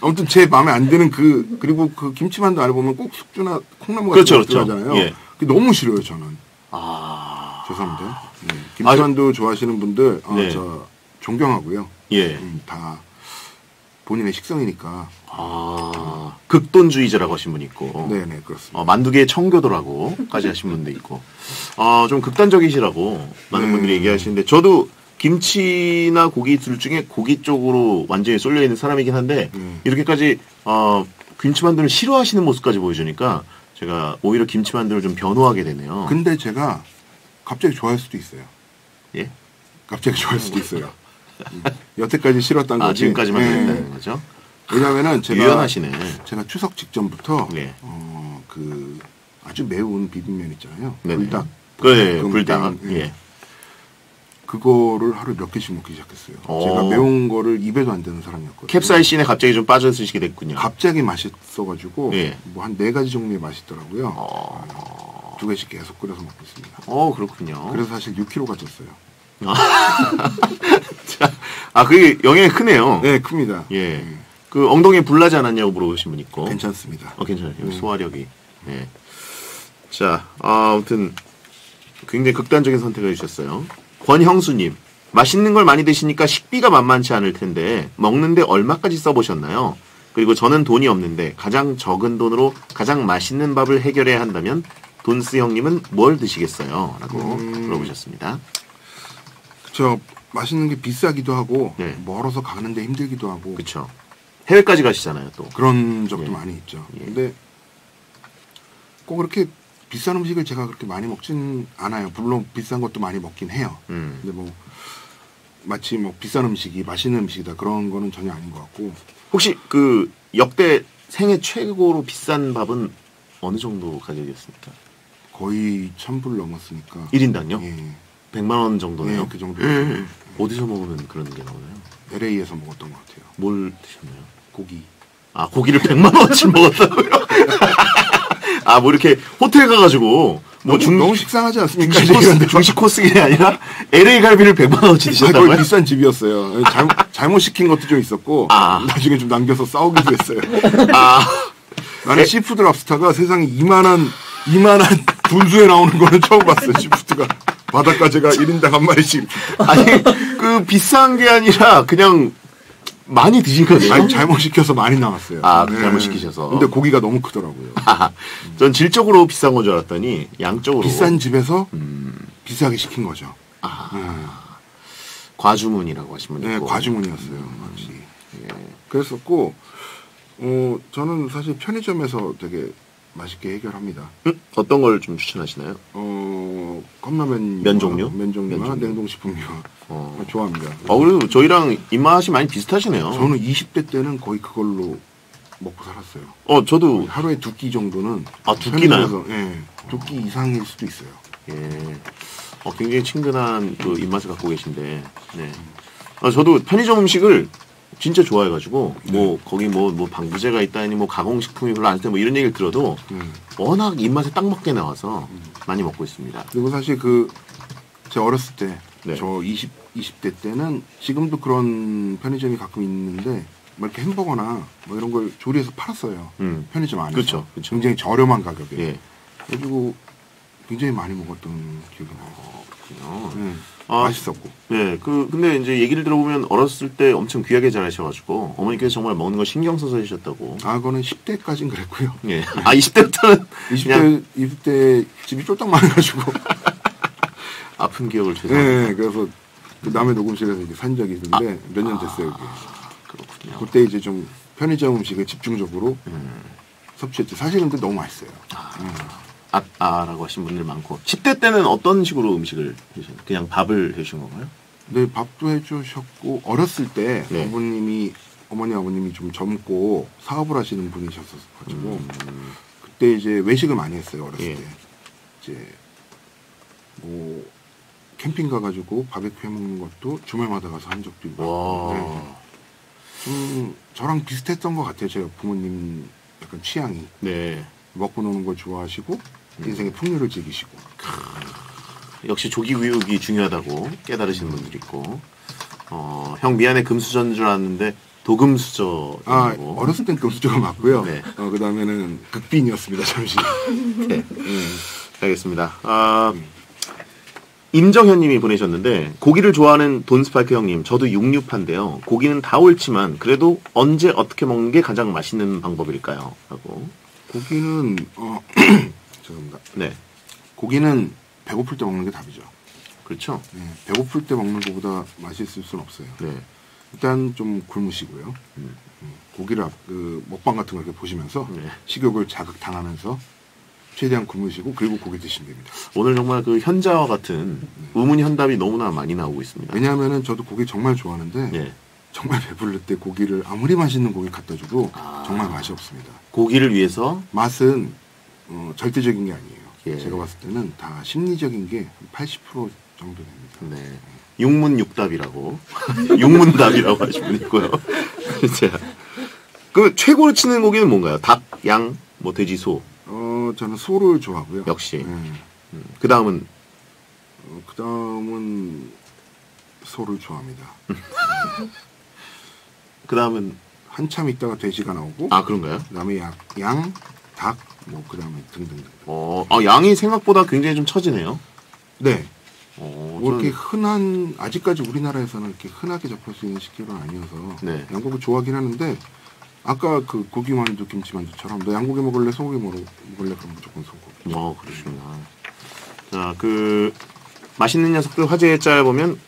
아무튼 제 마음에 안 드는 그리고 그 김치만두 안에 보면 꼭 숙주나 콩나물 같은 거 들어가잖아요. 예. 그게 너무 싫어요, 저는. 아. 죄송합니다. 네. 김치만두 좋아하시는 분들, 네. 저 존경하고요. 예. 다. 본인의 식성이니까. 아, 극돈주의자라고 하신 분이 있고. 네네, 그렇습니다. 만두계의 청교도라고까지 하신 분도 있고. 좀 극단적이시라고 많은 분들이 얘기하시는데, 저도 김치나 고기 둘 중에 고기 쪽으로 완전히 쏠려있는 사람이긴 한데, 이렇게까지, 김치만두를 싫어하시는 모습까지 보여주니까, 제가 오히려 김치만두를 좀 변호하게 되네요. 근데 제가 갑자기 좋아할 수도 있어요. 예? 갑자기 좋아할 수도 있어요. 여태까지 싫었던 거지. 지금까지만 그랬다는 거죠. 왜냐면은 제가 유연하시네. 제가 추석 직전부터 네. 그 아주 매운 비빔면 있잖아요. 불닭. 네. 불닭. 예. 네. 그거를 하루 몇 개씩 먹기 시작했어요. 제가 매운 거를 입에도 안 대는 사람이었거든요. 캡사이신에 갑자기 좀 빠져드시게 됐군요. 갑자기 맛있어가지고 네. 뭐 한 4가지 종류의 맛있더라고요. 2개씩 계속 끓여서 먹고 있습니다. 그렇군요. 그래서 사실 6kg가 쪘어요. 그게 영향이 크네요. 네, 큽니다. 예. 그 엉덩이에 불나지 않았냐고 물어보신 분 있고. 괜찮습니다. 괜찮아요. 소화력이. 네. 자, 아무튼 굉장히 극단적인 선택을 해주셨어요. 권형수님, 맛있는 걸 많이 드시니까 식비가 만만치 않을 텐데 먹는데 얼마까지 써보셨나요? 그리고 저는 돈이 없는데 가장 적은 돈으로 가장 맛있는 밥을 해결해야 한다면 돈스 형님은 뭘 드시겠어요? 라고 물어보셨습니다. 저 맛있는 게 비싸기도 하고 네. 멀어서 가는데 힘들기도 하고. 그렇죠. 해외까지 가시잖아요, 또. 그런 적도 예. 많이 있죠. 예. 근데 꼭 그렇게 비싼 음식을 제가 그렇게 많이 먹진 않아요. 물론 비싼 것도 많이 먹긴 해요. 근데 뭐 마치 뭐 비싼 음식이 맛있는 음식이다 그런 거는 전혀 아닌 것 같고. 혹시 그 역대 생애 최고로 비싼 밥은 어느 정도 가격이었습니까? 거의 1000불 넘었으니까. 1인당요? 예. 100만 원 정도네요. 네, 그 정도. 어디서 먹으면 그런 게 나오나요? LA에서 먹었던 것 같아요. 뭘 드셨나요? 고기. 아, 고기를 100만 원어치 먹었다고요? 아, 뭐 이렇게 호텔 가가지고 뭐 너무 식상하지 않습니까? 중식 코스게 아니라 LA 갈비를 100만 원어치 드셨다고요? 거의 비싼 집이었어요. 잘못 시킨 것도 좀 있었고 나중에 좀 남겨서 싸우기도 했어요. 나는 시푸드 랍스타가 세상에 이만한 분수에 나오는 거는 처음 봤어요. 시푸드가. 바닷가재가 1인당 한 마리씩. 아니, 그 비싼 게 아니라 그냥 많이 드신 거죠? 아니, 잘못 시켜서 많이 나왔어요. 네. 잘못 시키셔서. 근데 고기가 너무 크더라고요. 전 질적으로 비싼 건 줄 알았더니 양적으로. 비싼 집에서 비싸게 시킨 거죠. 과주문이라고 하시면 돼요. 네, 과주문이었어요. 예. 그랬었고, 저는 사실 편의점에서 되게 맛있게 해결합니다. 어떤 걸 좀 추천하시나요? 컵라면 면 종류와 냉동식품류와 좋아합니다. 그리고 저희랑 입맛이 많이 비슷하시네요. 저는 20대 때는 거의 그걸로 먹고 살았어요. 저도 하루에 2끼 정도는. 2끼나요? 예, 2끼 이상일 수도 있어요. 예, 굉장히 친근한 그 입맛을 갖고 계신데, 네. 저도 편의점 음식을 진짜 좋아해가지고 뭐 거기 뭐 방부제가 있다니 뭐 가공식품이 별로 안 쓰는 뭐 이런 얘기를 들어도 워낙 입맛에 딱 맞게 나와서 많이 먹고 있습니다. 그리고 사실 그 제가 어렸을 때 저 20대 때는 지금도 그런 편의점이 가끔 있는데 뭐 이렇게 햄버거나 뭐 이런 걸 조리해서 팔았어요. 편의점 안에서. 그쵸. 굉장히 저렴한 가격에. 그래가지고 굉장히 많이 먹었던 기억이 나요. 그렇군요. 맛있었고. 네, 근데 이제 얘기를 들어보면 어렸을 때 엄청 귀하게 잘하셔가지고 어머니께서 정말 먹는 거 신경 써서 해주셨다고. 그거는 10대까지는 그랬고요. 예. 네. 20대부터는. 20대 집이 쫄딱 많아가지고. 아픈 기억을 죄송합니다. 네, 그래서 그 남의 녹음실에서 이렇게 산 적이 있는데 몇 년 됐어요, 그게. 그렇군요. 그때 이제 좀 편의점 음식을 집중적으로 섭취했죠. 사실은 그 너무 맛있어요. 라고 하신 분들 많고. 10대 때는 어떤 식으로 음식을 해주셨나요? 그냥 밥을 해주신 건가요? 네, 밥도 해주셨고, 어렸을 때 네. 부모님이, 어머니, 아버님이 좀 젊고 사업을 하시는 분이셨어가지고 그때 이제 외식을 많이 했어요. 어렸을 예. 때. 이제 뭐 캠핑 가가지고 바베큐 해먹는 것도 주말마다 가서 한 적도 있고. 좀 저랑 비슷했던 것 같아요. 제가 부모님 약간 취향이. 네. 먹고 노는 걸 좋아하시고 인생의 풍요를 즐기시고. 역시 조기 교육이 중요하다고 깨달으시는 분들이 있고. 형 미안해 금수저인 줄 알았는데 도금수저. 아, 어렸을 땐 금수저가 맞고요. 네. 그 다음에는 극빈이었습니다. 잠시. 네. 알겠습니다. 임정현 님이 보내셨는데, 고기를 좋아하는 돈스파이크 형님, 저도 육류파인데요. 고기는 다 옳지만 그래도 언제 어떻게 먹는 게 가장 맛있는 방법일까요? 하고. 고기는 죄송합니다. 네. 고기는 배고플 때 먹는 게 답이죠. 그렇죠. 네, 배고플 때 먹는 것보다 맛있을 수는 없어요. 네. 일단 좀 굶으시고요. 고기를 그 먹방 같은 걸 이렇게 보시면서 네. 식욕을 자극당하면서 최대한 굶으시고, 그리고 고기 드시면 됩니다. 오늘 정말 그 현자와 같은 의문현답이 너무나 많이 나오고 있습니다. 왜냐하면은 저도 고기 정말 좋아하는데 네. 정말 배부를 때 고기를 아무리 맛있는 고기 갖다 줘도 정말 맛이 없습니다. 고기를 위해서? 맛은 절대적인 게 아니에요. 예. 제가 봤을 때는 다 심리적인 게 80% 정도 됩니다. 네. 육문육답이라고 육문답이라고 하신 분 있고요. 진짜. 그럼 최고로 치는 고기는 뭔가요? 닭, 양, 뭐 돼지, 소? 저는 소를 좋아하고요. 역시. 그 다음은? 그 다음은 소를 좋아합니다. 그 다음은? 한참 있다가 돼지가 나오고. 아, 그런가요? 그 다음에 양, 닭, 뭐, 그 다음에 등등등. 양이 생각보다 굉장히 좀 처지네요. 네. 뭐 이렇게 흔한, 아직까지 우리나라에서는 이렇게 흔하게 접할 수 있는 식재료는 아니어서. 네. 양고기 좋아하긴 하는데, 아까 그 고기만두, 김치만두처럼, 너 양고기 먹을래, 소고기 먹을래, 그럼 무조건 소고기. 그러시구나. 자, 맛있는 녀석들 화제의 짤 보면,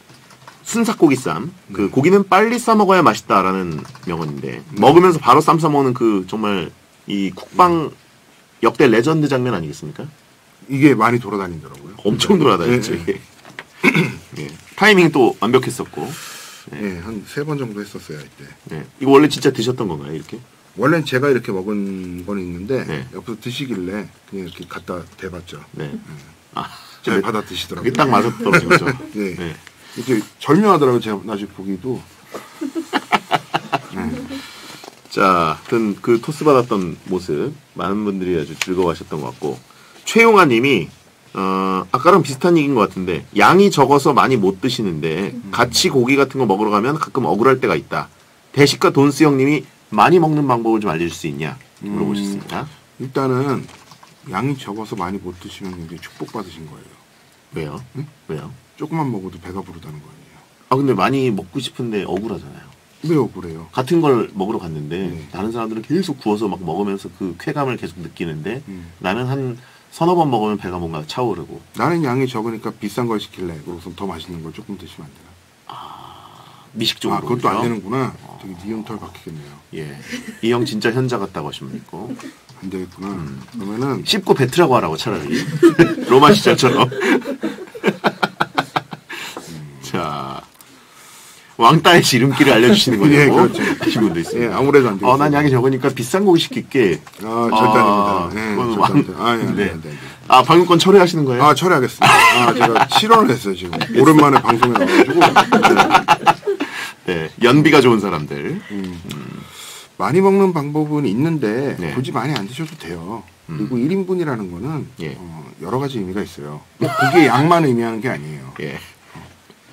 순삭고기쌈. 그, 고기는 빨리 싸먹어야 맛있다라는 명언인데, 먹으면서 바로 쌈 싸먹는 그, 정말, 이 국방 역대 레전드 장면 아니겠습니까? 이게 많이 돌아다니더라고요. 엄청 돌아다녔죠, 이게. 예. 타이밍이 또 완벽했었고. 네, 예, 한 3번 정도 했었어요, 이때. 네. 이거 원래 진짜 드셨던 건가요, 이렇게? 원래는 제가 이렇게 먹은 건 있는데, 네. 옆에서 드시길래, 그냥 이렇게 갖다 대봤죠. 네. 잘 받아 드시더라고요. 이게 딱 맞았더라고요. 네. 네. 이렇게 절묘하더라고요, 제가 나중에 보기도. 네. 자, 하여튼 그 토스 받았던 모습, 많은 분들이 아주 즐거워하셨던 것 같고, 최용아 님이, 아까랑 비슷한 얘기인 것 같은데, 양이 적어서 많이 못 드시는데 같이 고기 같은 거 먹으러 가면 가끔 억울할 때가 있다. 대식가 돈스 형님이 많이 먹는 방법을 좀 알려줄 수 있냐 물어보셨습니다. 일단은 양이 적어서 많이 못 드시면 굉장히 축복받으신 거예요. 왜요? 응? 왜요? 조금만 먹어도 배가 부르다는 거 아니에요. 아, 근데 많이 먹고 싶은데 억울하잖아요. 왜 억울해요? 같은 걸 먹으러 갔는데 네. 다른 사람들은 계속 구워서 막 먹으면서 그 쾌감을 계속 느끼는데 나는 한 서너 번 먹으면 배가 뭔가 차오르고. 나는 양이 적으니까 비싼 걸 시킬래. 그러고서 더 맛있는 걸 조금 드시면 안 되나? 미식적으로. 그것도 그렇죠? 안 되는구나. 되게 니형 털 박히겠네요. 예. 이 형 진짜 현자 같다고 하시면 있고. 안 되겠구나. 그러면은. 씹고 뱉으라고 하라고 차라리. 로마 시절처럼. 자. 왕따의 지름길을 알려주시는 거냐고. 예, 그렇죠. 하신 분도 있어요. 예, 아무래도 안 되겠어요. 난 양이 적으니까 비싼 고기 시킬게. 절대 아닙니다. 네. 아, 방금 건 철회하시는 거예요? 아, 철회하겠습니다. 제가 실언을 했어요, 지금. 오랜만에 방송에 나와가지고. 네. 네, 연비가 좋은 사람들. 많이 먹는 방법은 있는데, 네. 굳이 많이 안 드셔도 돼요. 그리고 1인분이라는 거는, 예. 여러 가지 의미가 있어요. 그게 양만 의미하는 게 아니에요. 예.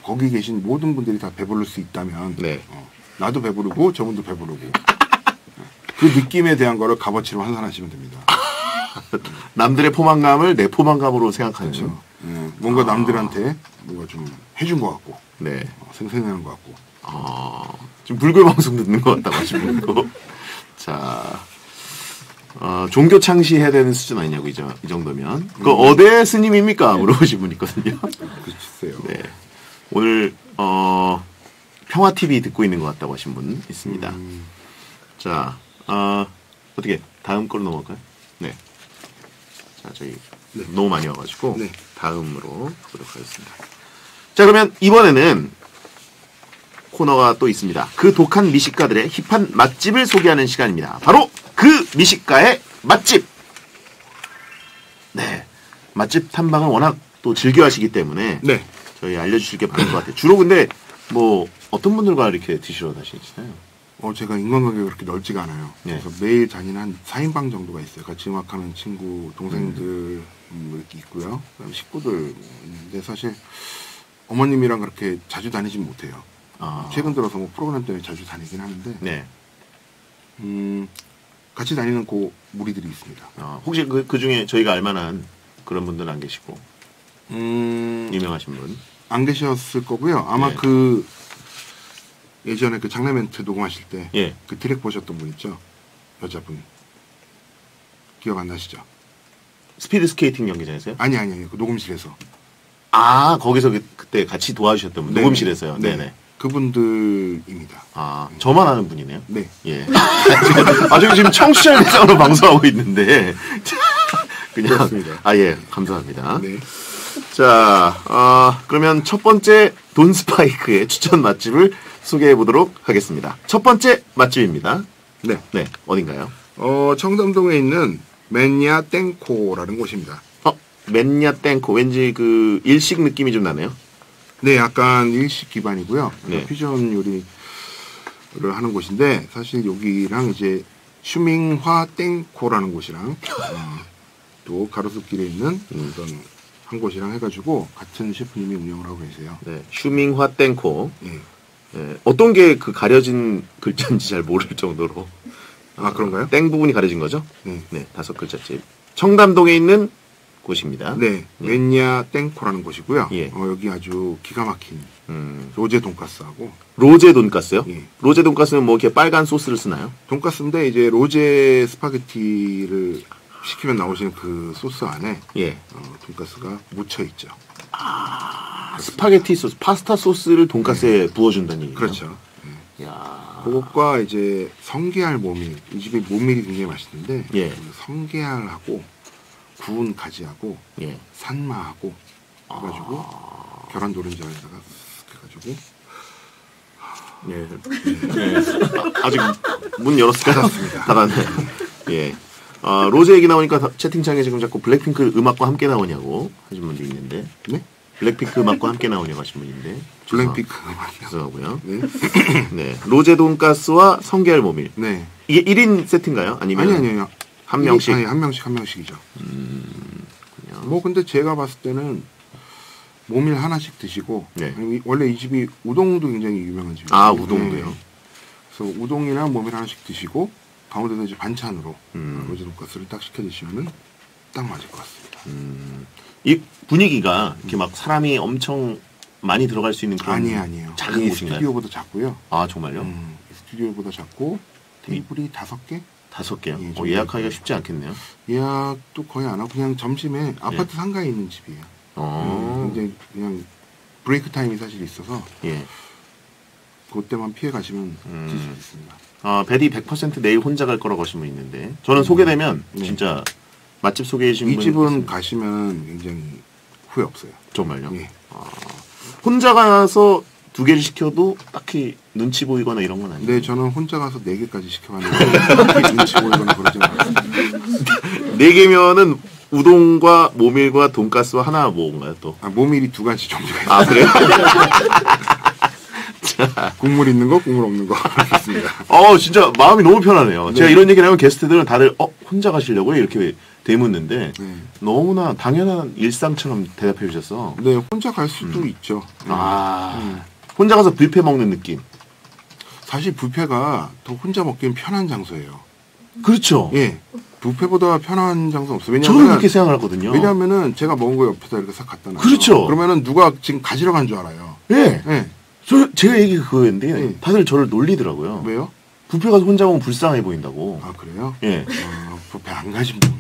거기 계신 모든 분들이 다 배부를 수 있다면 네. 나도 배부르고 저분도 배부르고 그 느낌에 대한 거를 값어치로 환산하시면 됩니다. 남들의 포만감을 내 포만감으로 생각하는. 그렇죠. 네. 뭔가 남들한테 뭔가 좀 해준 것 같고 네. 생생한 것 같고 지금 불굴방송 듣는 것 같다고 하시는 거. 자, 종교 창시해야 되는 수준 아니냐고 이 정도면 그 어대 스님입니까? 물어보신 분 있거든요. 글쎄요. 네. 오늘 평화TV 듣고 있는 것 같다고 하신 분 있습니다. 자, 어떻게 다음 걸로 넘어갈까요? 네. 자, 저희 네. 너무 많이 와가지고 네. 다음으로 보도록 하겠습니다. 자, 그러면 이번에는 코너가 또 있습니다. 그 독한 미식가들의 힙한 맛집을 소개하는 시간입니다. 바로 그 미식가의 맛집! 네. 맛집 탐방을 워낙 또 즐겨 하시기 때문에 네. 저희 알려주실 게 많은 것 같아요. 주로 근데 뭐 어떤 분들과 이렇게 드시러 다니시나요? 제가 인간관계가 그렇게 넓지가 않아요. 네. 그래서 매일 다니는 한 4인방 정도가 있어요. 같이 음악하는 친구, 동생들 뭐 이렇게 있고요. 그다음에 식구들 있는데 사실 어머님이랑 그렇게 자주 다니진 못해요. 아. 최근 들어서 뭐 프로그램 때문에 자주 다니긴 하는데 네. 같이 다니는 고 무리들이 있습니다. 아, 혹시 그 중에 저희가 알만한 그런 분들은 안 계시고 유명하신 분? 안 계셨을 거고요. 아마 네. 그 예전에 그 장례 멘트 녹음하실 때 그 트랙 보셨던 분 있죠? 여자분 기억 안 나시죠? 스피드 스케이팅 경기장에서요? 아니 그 녹음실에서. 아 거기서 그때 같이 도와주셨던 분. 네네. 녹음실에서요. 네네. 그분들입니다. 아 저만 아는 분이네요. 네. 예. 저희 지금 청취자 대상으로 방송하고 있는데 그냥 그렇습니다. 아 예 감사합니다. 네. 자 그러면 첫 번째 돈스파이크의 추천 맛집을 소개해보도록 하겠습니다. 첫 번째 맛집입니다. 네. 네. 어딘가요? 청담동에 있는 멘야 땡코라는 곳입니다. 멘야 땡코. 왠지 그 일식 느낌이 좀 나네요. 네. 약간 일식 기반이고요. 네. 퓨전 요리를 하는 곳인데 사실 여기랑 이제 슈밍화 땡코라는 곳이랑 또 가로수길에 있는 어떤 한 곳이랑 해가지고 같은 셰프님이 운영을 하고 계세요. 네. 슈밍화 땡코. 네. 예, 어떤 게 그 가려진 글자인지 잘 모를 정도로. 아, 그런가요? 땡 부분이 가려진 거죠? 네, 5글자집. 청담동에 있는 곳입니다. 네, 멘야 땡코라는 곳이고요. 예. 여기 아주 기가 막힌 로제 돈가스하고. 로제 돈가스요? 예. 로제 돈가스는 뭐 이렇게 빨간 소스를 쓰나요? 돈가스인데 이제 로제 스파게티를 시키면 나오시는 그 소스 안에 예. 돈가스가 묻혀있죠. 아, 스파게티 소스, 파스타 소스를 돈가스에 네. 부어준다는 얘기죠. 그렇죠. 네. 야. 그것과 이제 성게알 모밀, 이 집에 모밀이 굉장히 맛있는데 예. 성게알하고 구운 가지하고 예. 산마하고 해가지고 아. 계란 노른자에다가 해가지고 예, 네. 아직 문 열었을까요? 닫았습니다. 닫았네요. 예. 로제 얘기 나오니까 채팅창에 지금 자꾸 블랙핑크 음악과 함께 나오냐고 하신 분도 있는데. 네? 블랙핑크 음악과 함께 나오냐고 하신 분인데. 블랙핑크 음악이요. 죄송하고요. 네. 네. 로제 돈가스와 성게알 모밀. 네. 이게 1인 세트인가요? 아니면? 아니요. 한 명씩? 아니, 한 명씩이죠. 그냥. 뭐, 근데 제가 봤을 때는 모밀 하나씩 드시고. 네. 원래 이 집이 우동도 굉장히 유명한 집이에요. 아, 우동도요? 네. 그래서 우동이나 모밀 하나씩 드시고. 가운데서 이제 반찬으로 로제 돈가스를 딱 시켜 드시면은 딱 맞을 것 같습니다. 이 분위기가 이렇게 막 사람이 엄청 많이 들어갈 수 있는 그런 아니에요. 작은 곳인가요? 스튜디오보다 작고요. 아 정말요? 스튜디오보다 작고 테이블이 5개? 5개요? 예, 예약하기가 쉽지 않겠네요. 예약도 거의 안 하고 그냥 점심에 아파트 예. 상가에 있는 집이에요. 굉장히 그냥 브레이크 타임이 사실 있어서 예. 그때만 피해 가시면 드실 수 있습니다. 베디 100% 내일 혼자 갈 거라고 하신 분 있는데 저는 소개되면 네. 진짜 맛집 소개해 주신 분 이 집은 있습니다. 가시면 굉장히 후회 없어요. 정말요? 네. 혼자 가서 2개를 시켜도 딱히 눈치 보이거나 이런 건 아니에요? 네, 저는 혼자 가서 4개까지 시켜봤는데 눈치 보이거나 그러지 않아요. 4개면은 우동과 모밀과 돈가스와 하나 뭔가요 또? 아, 모밀이 2가지 종류가 있어요. 아, 그래요? 국물 있는 거, 국물 없는 거. 알겠습니다. 진짜 마음이 너무 편하네요. 네. 제가 이런 얘기를 하면 게스트들은 다들 혼자 가시려고요? 이렇게 되묻는데 네. 너무나 당연한 일상처럼 대답해 주셔서 네, 혼자 갈 수도 있죠. 혼자 가서 뷔페 먹는 느낌. 사실 뷔페가 더 혼자 먹기엔 편한 장소예요. 그렇죠. 예. 뷔페보다 편한 장소 없어요. 왜냐면 저는 그렇게 생각하거든요. 왜냐면은 제가 먹은 거 옆에다 이렇게 싹 갖다 놔요. 그렇죠. 그러면은 누가 지금 가지러 간 줄 알아요. 예. 예. 제가 얘기 그거였는데 다들 저를 놀리더라고요. 왜요? 뷔페 가서 혼자 먹으면 불쌍해 보인다고. 아 그래요? 예. 뷔페 안 가신 분.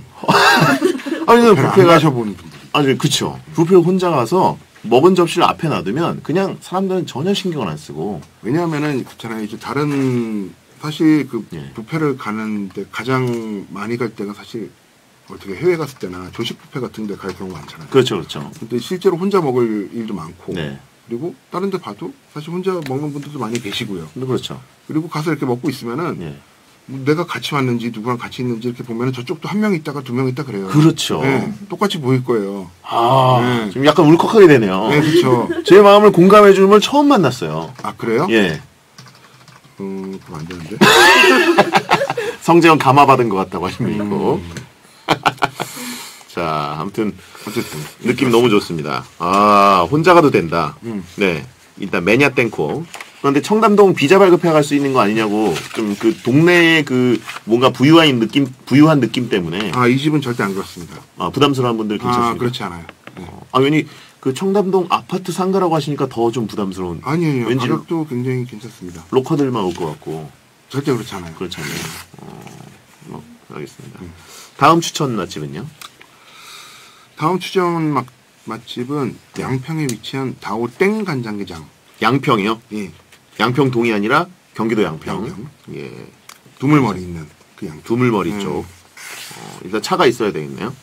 아니 뷔페 가셔본 분들. 아니 그렇죠. 뷔페 혼자 가서 먹은 접시를 앞에 놔두면 그냥 사람들은 전혀 신경을 안 쓰고. 왜냐하면은 그렇잖아요. 이제 다른 사실 그 예. 뷔페를 가는데 가장 많이 갈 때가 사실 어떻게 해외 갔을 때나 조식 뷔페 같은 데 갈 경우가 많잖아요. 그렇죠, 그렇죠. 근데 실제로 혼자 먹을 일도 많고, 네. 그리고 다른 데 봐도 사실 혼자 먹는 분들도 많이 계시고요. 그렇죠. 그리고 가서 이렇게 먹고 있으면은 예. 내가 같이 왔는지 누구랑 같이 있는지 이렇게 보면은 저쪽도 한 명 있다가 두 명 있다 그래요. 그렇죠. 네, 똑같이 보일 거예요. 아, 네. 좀 약간 울컥하게 되네요. 네, 그렇죠. 제 마음을 공감해 주는 걸 처음 만났어요. 아, 그래요? 예. 그럼 안 되는데. 성재형 감화받은 것 같다고 하시면 있고. 자, 아무튼 어쨌든 느낌 너무 좋습니다. 아, 혼자 가도 된다. 네, 일단 멘야 땡코. 그런데 청담동 비자 발급해 갈 수 있는 거 아니냐고 좀 그 동네의 그 뭔가 부유한 느낌 때문에. 아, 이 집은 절대 안 그렇습니다. 아, 부담스러운 분들 괜찮습니다. 아, 그렇지 않아요. 네. 아, 괜히 그 청담동 아파트 상가라고 하시니까 더 좀 부담스러운. 아니에요. 왠지 가격도 굉장히 괜찮습니다. 로커들만 올 것 같고. 절대 그렇지 않아요. 그렇지 않아요. 뭐 알겠습니다. 다음 추천 맛집은요? 다음 추천 맛집은 양평에 위치한 다오땡 간장게장. 양평이요? 예. 양평동이 아니라 경기도 양평. 예. 두물머리 있는 그 양평. 두물머리 쪽. 일단 차가 있어야 되겠네요.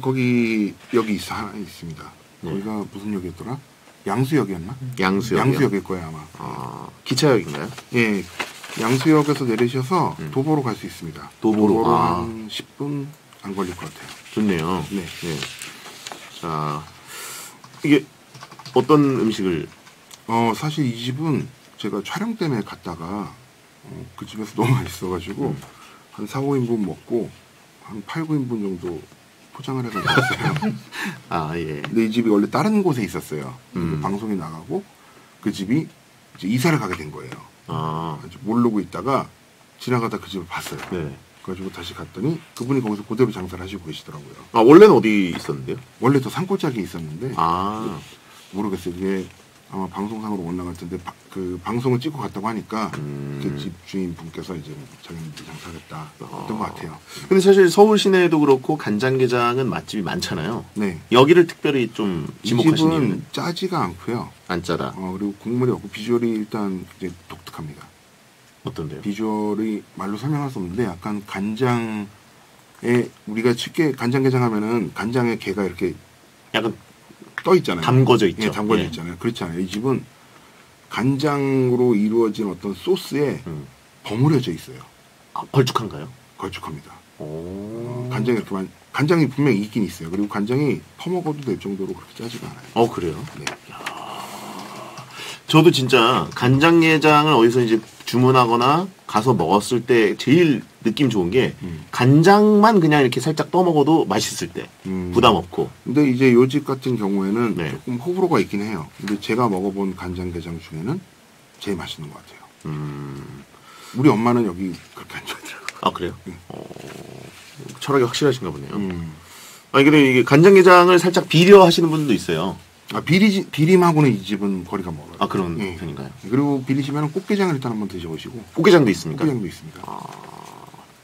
거기 여기 하나 있습니다. 네. 거기가 무슨 역이었더라? 양수역이었나? 양수역일 거예요 아마. 기차역인가요? 예. 양수역에서 내리셔서 도보로 갈 수 있습니다. 도보로 한 10분 안 걸릴 것 같아요. 좋네요. 네. 네. 자, 이게 어떤 음식을? 사실 이 집은 제가 촬영 때문에 갔다가 그 집에서 너무 맛있어가지고 한 4, 5인분 먹고 한 8, 9인분 정도 포장을 해서 먹었어요. 아, 예. 근데 이 집이 원래 다른 곳에 있었어요. 방송이 나가고 그 집이 이제 이사를 가게 된 거예요. 아. 모르고 있다가 지나가다 그 집을 봤어요. 네. 그래가지고 다시 갔더니 그분이 거기서 그대로 장사를 하시고 계시더라고요. 아, 원래는 어디 있었는데요? 원래 저 산골짜기에 있었는데 아. 모르겠어요. 이게 아마 방송상으로 올라갈 텐데 그 방송을 찍고 갔다고 하니까 그 집 주인 분께서 이제 자기네들 장사하겠다 했던 것 같아요. 근데 사실 서울 시내에도 그렇고 간장게장은 맛집이 많잖아요. 네. 여기를 특별히 좀 지목하신 이유는? 짜지가 않고요. 안 짜다. 그리고 국물이 없고 비주얼이 일단 이제 독특합니다. 어떤데요? 비주얼이 말로 설명할 수 없는데 약간 간장에 우리가 쉽게 간장게장 하면은 간장에 게가 이렇게 약간 떠 있잖아요. 담궈져 있죠. 예, 담궈져 예. 있잖아요. 그렇지 않아요. 이 집은 간장으로 이루어진 어떤 소스에 버무려져 있어요. 아, 걸쭉한가요? 걸쭉합니다. 간장이 이렇게만 간장이 분명히 있긴 있어요. 그리고 간장이 퍼먹어도 될 정도로 그렇게 짜지가 않아요. 그래요? 네. 이야. 저도 진짜 간장게장을 어디서 이제 주문하거나 가서 먹었을 때 제일 느낌 좋은 게 간장만 그냥 이렇게 살짝 떠먹어도 맛있을 때 부담 없고. 근데 이제 요 집 같은 경우에는 네. 조금 호불호가 있긴 해요. 근데 제가 먹어본 간장게장 중에는 제일 맛있는 것 같아요. 우리 엄마는 여기 그렇게 안 좋아하더라고요. 아, 그래요? 네. 철학이 확실하신가 보네요. 아니 근데 이게 간장게장을 살짝 비려 하시는 분도 있어요. 아, 비림하고는 이 집은 거리가 멀어요. 아, 그런 예. 편인가요? 그리고 비리시면 꽃게장을 일단 한번 드셔보시고. 꽃게장도 있습니까? 꽃게장도 있습니다. 아...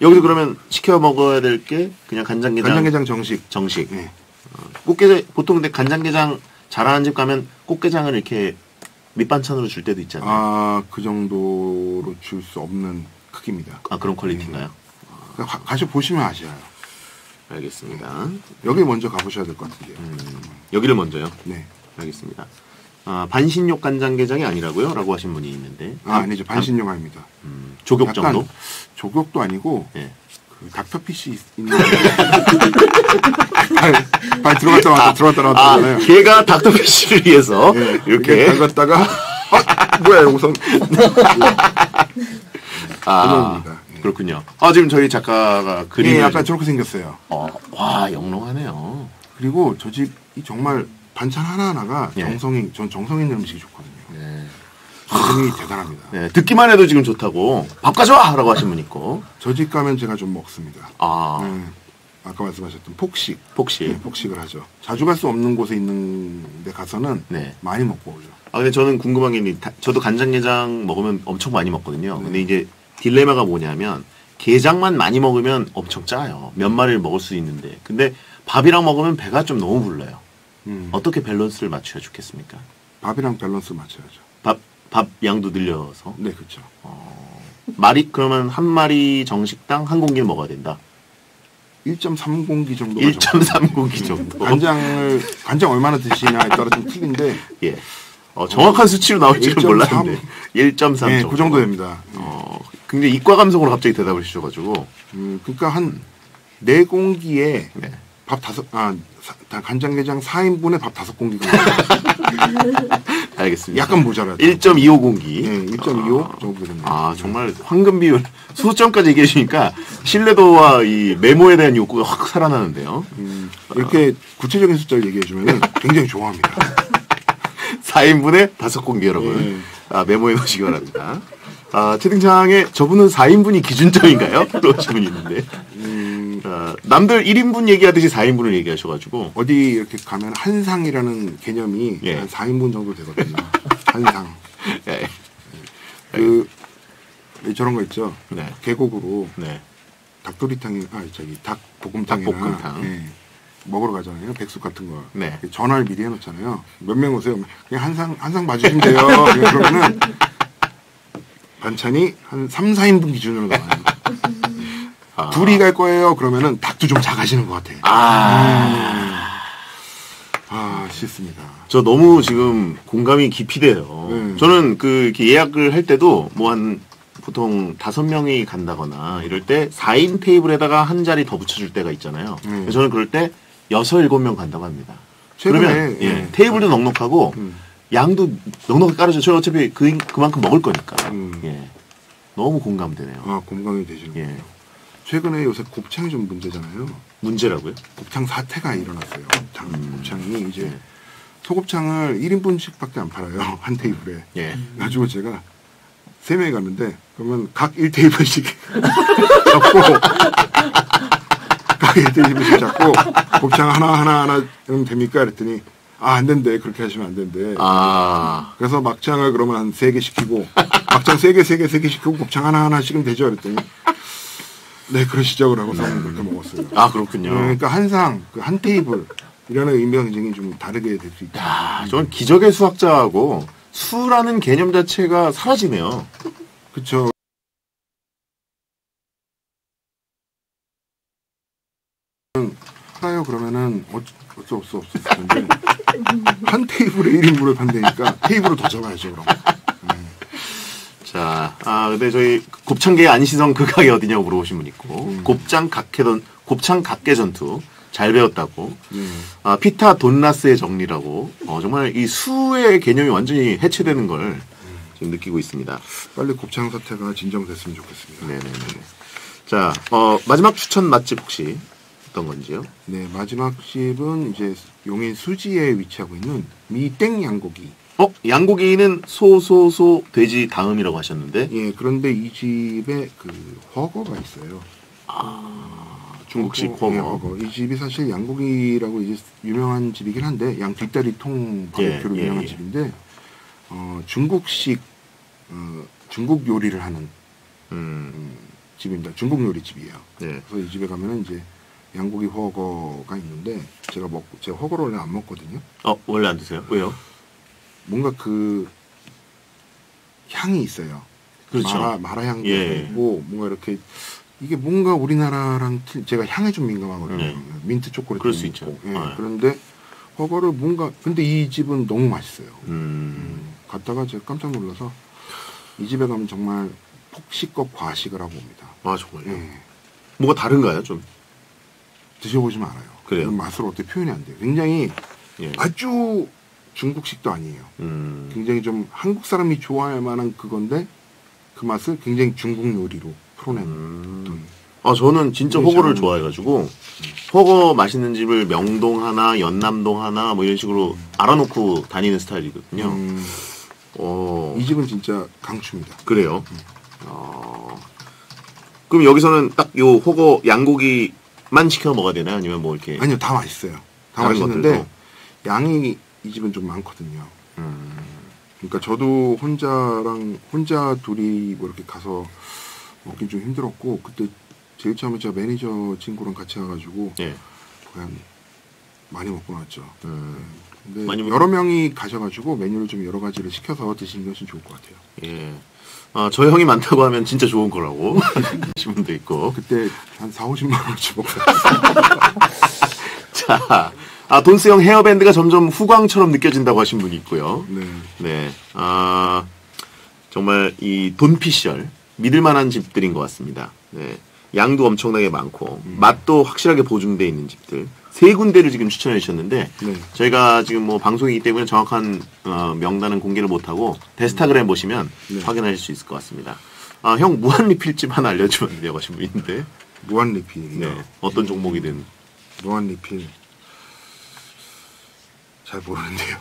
여기서 그러면 시켜 먹어야 될 게 그냥 간장게장. 간장게장 정식. 정식. 예. 꽃게장, 보통 근데 간장게장 잘하는 집 가면 꽃게장을 이렇게 밑반찬으로 줄 때도 있잖아요. 아, 그 정도로 줄 수 없는 크기입니다. 아, 그런 퀄리티인가요? 예. 가서 보시면 아시아요. 알겠습니다. 여기 먼저 가보셔야 될 것 같은데요. 여기를 먼저요? 네. 알겠습니다. 아, 반신욕 간장게장이 아니라고요? 라고 하신 분이 있는데. 아, 아니죠. 반신욕 아닙니다. 조격 정도? 조격도 아니고, 예. 그 닥터피쉬 있는. 빨리 들어갔다 왔다, 들어갔다 나왔잖아요. 걔가 닥터피쉬를 위해서 네. 이렇게. 담갔다가, 뭐야, 여기서. 아. 죄송합니다. 그렇군요. 아, 지금 저희 작가가 그림이. 예, 약간 저렇게 생겼어요. 와, 영롱하네요. 그리고 저 집이 정말 반찬 하나하나가 예. 정성이, 전 정성 있는 음식이 좋거든요. 네. 정성이 대단합니다. 네, 듣기만 해도 지금 좋다고 밥 가져와! 라고 하신 분 있고. 저 집 가면 제가 좀 먹습니다. 아. 네, 아까 말씀하셨던 폭식. 폭식. 네, 폭식을 하죠. 자주 갈 수 없는 곳에 있는 데 가서는 네. 많이 먹고 오죠. 아, 근데 저는 궁금한 게, 저도 간장게장 먹으면 엄청 많이 먹거든요. 네. 근데 이제 딜레마가 뭐냐면 게장만 많이 먹으면 엄청 짜요. 몇 마리를 먹을 수 있는데 근데 밥이랑 먹으면 배가 좀 너무 불러요. 어떻게 밸런스를 맞춰야 좋겠습니까? 밥이랑 밸런스 맞춰야죠. 밥 양도 늘려서? 네, 그렇죠. 마리, 그러면 한 마리 정식당 한 공기를 먹어야 된다. 1.3공기 정도. 1.3공기 정도. 간장 얼마나 드시냐에 따라 좀 팁인데. 예. 정확한 수치로 나올지는 몰랐는데. 1.3. 네, 정도. 그 정도 됩니다. 굉장히 이과 감성으로 갑자기 대답을 해주셔가지고. 그러니까 한 4공기에 네. 밥 5, 간장게장 4인분에 밥 5공기가. 알겠습니다. 약간 모자라요. 1.25공기. 네, 1.25 정도 됩니다. 아, 정말 황금 비율. 수소점까지 얘기해 주니까 신뢰도와 이 메모에 대한 욕구가 확 살아나는데요. 이렇게 구체적인 숫자를 얘기해 주면 굉장히 좋아합니다. 4인분에 5공기 여러분. 네. 메모해 놓으시기 바랍니다. 채팅창에 저분은 4인분이 기준점인가요? 그러신 분이 있는데. 남들 1인분 얘기하듯이 4인분을 얘기하셔가지고. 어디 이렇게 가면 한상이라는 개념이 예. 한 4인분 정도 되거든요. 한상. 예. 저런 거 있죠. 네. 계곡으로. 네. 닭도리탕이, 닭볶음탕이나 닭볶음탕. 예. 먹으러 가잖아요. 백숙 같은 거. 네. 전화를 미리 해놓잖아요. 몇 명 오세요? 그냥 한상 봐주시면 돼요. 그러면은 반찬이 한 3, 4인분 기준으로 나와요. 둘이 갈 거예요. 그러면은 닭도 좀 작아지는 것 같아요. 싫습니다. 저 너무 지금 공감이 깊이 돼요. 저는 이렇게 예약을 할 때도 뭐 한 보통 5명이 간다거나 이럴 때 4인 테이블에다가 한 자리 더 붙여줄 때가 있잖아요. 저는 그럴 때 6, 7명 간다고 합니다. 그러면 예, 테이블도 넉넉하고 양도 넉넉하게 깔아줘요. 저는 어차피 그만큼 먹을 거니까. 예. 너무 공감되네요. 공감이 되시는군요. 예. 최근에 요새 곱창이 좀 문제잖아요. 문제라고요? 곱창 사태가 일어났어요. 곱창이 이제 네. 소곱창을 1인분씩밖에 안 팔아요. 한 테이블에. 예. 가지고 제가 3명이 갔는데 그러면 각 1테이블씩 잡고 각 1테이블씩 잡고 곱창 하나 이러면 됩니까? 그랬더니 안 된대. 그렇게 하시면 안 된대. 그래서 막창을 그러면 한 3개 시키고 막창 3개 시키고 곱창 하나 시키면 되죠. 그랬더니 네, 그러시죠. 그러고 그렇게 먹었어요. 그렇군요. 그러니까 한 테이블, 이런 의미와 굉장히 좀 다르게 될 수 있다. 저는 기적의 수학자하고 수라는 개념 자체가 사라지네요. 그쵸. 그러면은 어쩔 수 없을 텐데. 한 테이블에 1인분을 판다니까 테이블을 더 잡아야죠, 그럼. 자, 근데 저희 곱창계의 안시성 극악이 어디냐고 물어보신 분 있고 곱창 각계 전투 잘 배웠다고 피타 돈라스의 정리라고 정말 이 수의 개념이 완전히 해체되는 걸 지금 느끼고 있습니다. 빨리 곱창 사태가 진정됐으면 좋겠습니다. 네네네. 자, 마지막 추천 맛집 혹시 어떤 건지요? 네, 마지막 집은 이제 용인 수지에 위치하고 있는 미땡 양고기. 양고기는 소소소 돼지 다음이라고 하셨는데? 예, 그런데 이 집에 허거가 있어요. 중국식 허거. 이 집이 사실 양고기라고 이제 유명한 집이긴 한데, 양 뒷다리 통 바베큐로 유명한 집인데, 중국 요리를 하는 집입니다. 중국 요리집이에요. 네. 그래서 이 집에 가면은 이제 양고기 허거가 있는데, 제가 허거를 원래 안 먹거든요. 원래 안 드세요? 왜요? 뭔가 향이 있어요. 그렇죠. 마라 향도 있고, 뭔가 이렇게, 이게 뭔가 우리나라랑, 제가 향에 좀 민감하거든요. 네. 민트 초콜릿. 그럴 수 있죠. 예. 그런데, 허거를 근데 이 집은 너무 맛있어요. 갔다가 제가 깜짝 놀라서, 이 집에 가면 정말 폭식과 과식을 하고 옵니다. 정말요? 예. 뭐가 다른가요, 좀? 드셔보시면 알아요. 그래요? 맛으로 어떻게 표현이 안 돼요. 굉장히 아주, 중국식도 아니에요. 굉장히 좀 한국 사람이 좋아할 만한 그건데 그 맛을 굉장히 중국 요리로 풀어낸. 저는 진짜 허거를 좋아해가지고 허거 맛있는 집을 명동 하나, 연남동 하나 뭐 이런 식으로 알아놓고 다니는 스타일이거든요. 이 집은 진짜 강추입니다. 그래요? 그럼 여기서는 딱 요 허거 양고기만 시켜 먹어야 되나요? 아니면 뭐 이렇게? 아니요, 다 맛있어요. 다 맛있는데 것들도. 양이 이 집은 좀 많거든요. 그러니까 저도 혼자 둘이 뭐 이렇게 가서 먹긴 좀 힘들었고, 그때 제일 처음에 제가 매니저 친구랑 같이 와가지고 거의 한 많이 먹고 나왔죠. 근데 많이 여러 명이 가셔가지고 메뉴를 좀 여러 가지를 시켜서 드시는 것이 좋을 것 같아요. 예. 아, 저 형이 많다고 하면 진짜 좋은 거라고 하시는 분도 있고. 그때 한 40~50만 원치 먹었어요. 자, 아, 돈스 형 헤어밴드가 점점 후광처럼 느껴진다고 하신 분이 있고요. 네. 네. 아, 정말 이 돈피셜 믿을만한 집들인 것 같습니다. 네. 양도 엄청나게 많고 맛도 확실하게 보증되어 있는 집들. 세 군데를 지금 추천해 주셨는데 네. 저희가 지금 뭐 방송이기 때문에 정확한 명단은 공개를 못하고 데스타그램 보시면 네. 확인하실 수 있을 것 같습니다. 아, 형 무한리필집 하나 알려주면 되냐고 하신 분 있는데 무한리필 네. 어떤 종목이든 무한리필 잘 모르는데요.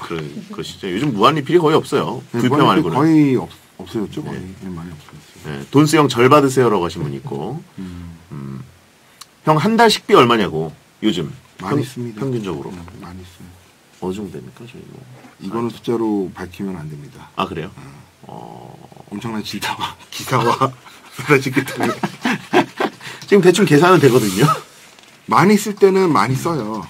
그러시죠. 요즘 무한리필이 거의 없어요. 불편 말고는 거의 없어졌죠. 네. 거의 많이 없어졌어요. 네. 돈스 형 절 받으세요라고 하신 분 있고 형 한 달 식비 얼마냐고 요즘 많이 씁니다. 평균적으로 많이 써요. 어느 정도 됩니까? 저희 뭐 이거는 숫자로 밝히면 안 됩니다. 아 그래요? 엄청난 진짜와 기사와 쏟아지기 때문에 지금 대충 계산은 되거든요. 많이 쓸 때는 많이 써요.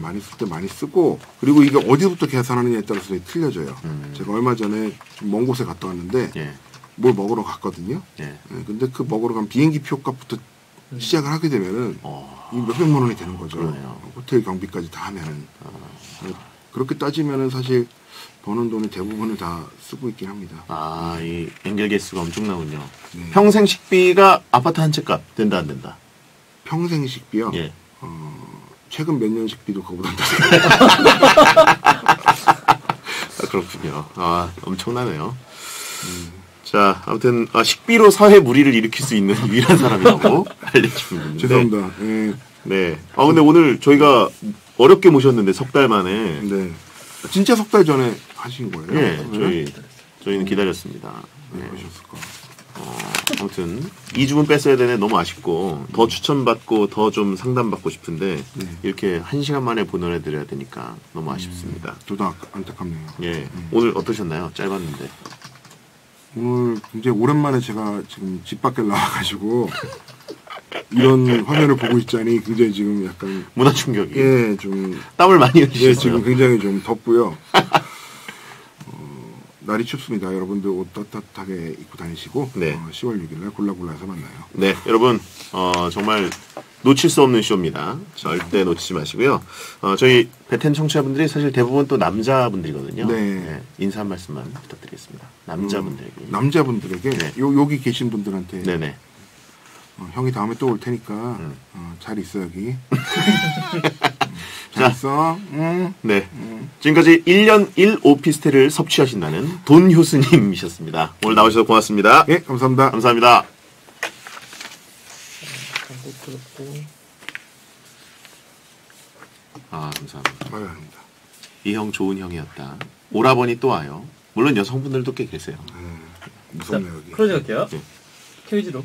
많이 쓸 때 많이 쓰고 그리고 이게 어디부터 계산하느냐에 따라서 틀려져요. 제가 얼마 전에 좀 먼 곳에 갔다 왔는데 예. 뭘 먹으러 갔거든요. 예. 네, 근데 그 먹으러 간 비행기 표값부터 시작을 하게 되면은 이 몇백만 원이 되는 거죠. 그러네요. 호텔 경비까지 다 하면은 그렇게 따지면은 사실 버는 돈의 대부분을 다 쓰고 있긴 합니다. 아, 이 연결 개수가 엄청나군요. 네. 평생 식비가 아파트 한 채 값 된다 안 된다? 평생 식비요? 예. 최근 몇 년 식비도 그거보다 아, 그렇군요. 아, 엄청나네요. 자, 아무튼 식비로 사회 무리를 일으킬 수 있는 유일한 사람이라고 알려주는데 죄송합니다. 네. 네. 아 근데 오늘 저희가 어렵게 모셨는데 석 달 만에. 네. 진짜 석 달 전에 하신 거예요? 네. 저희는 기다렸습니다. 네. 그러셨을까. 아무튼 2주분 뺐어야 되네. 너무 아쉽고 더 추천받고 더 좀 상담받고 싶은데 네. 이렇게 1시간 만에 보내드려야 되니까 너무 아쉽습니다. 저도 안타깝네요. 예. 오늘 어떠셨나요? 짧았는데. 오늘 굉장히 오랜만에 제가 지금 집 밖에 나와가지고 이런 화면을 보고 있자니 굉장히 지금 약간 문화 충격이 예, 좀 땀을 많이 흘리셨어요. 예, 지금 굉장히 좀 덥고요. 날이 춥습니다. 여러분들 옷 따뜻하게 입고 다니시고 네. 10월 6일날 골라골라에서 만나요. 네, 여러분 정말 놓칠 수 없는 쇼입니다. 절대 놓치지 마시고요. 저희 베텐 청취자분들이 사실 대부분 또 남자분들이거든요. 네. 네. 인사 한 말씀만 부탁드리겠습니다. 남자분들에게. 남자분들에게? 네. 여기 계신 분들한테. 네네. 형이 다음에 또 올 테니까 잘 있어 여기. 잘 있어. 네. 지금까지 1년 1오피스텔을 섭취하신다는 돈효수님이셨습니다. 오늘 나오셔서 고맙습니다. 예, 감사합니다. 감사합니다. 아 감사합니다. 감사합니다. 이 형 좋은 형이었다. 오라버니 또 와요. 물론 여성분들도 꽤 계세요. 무섭네요 여기. 클로징할게요. 네. 케이지로.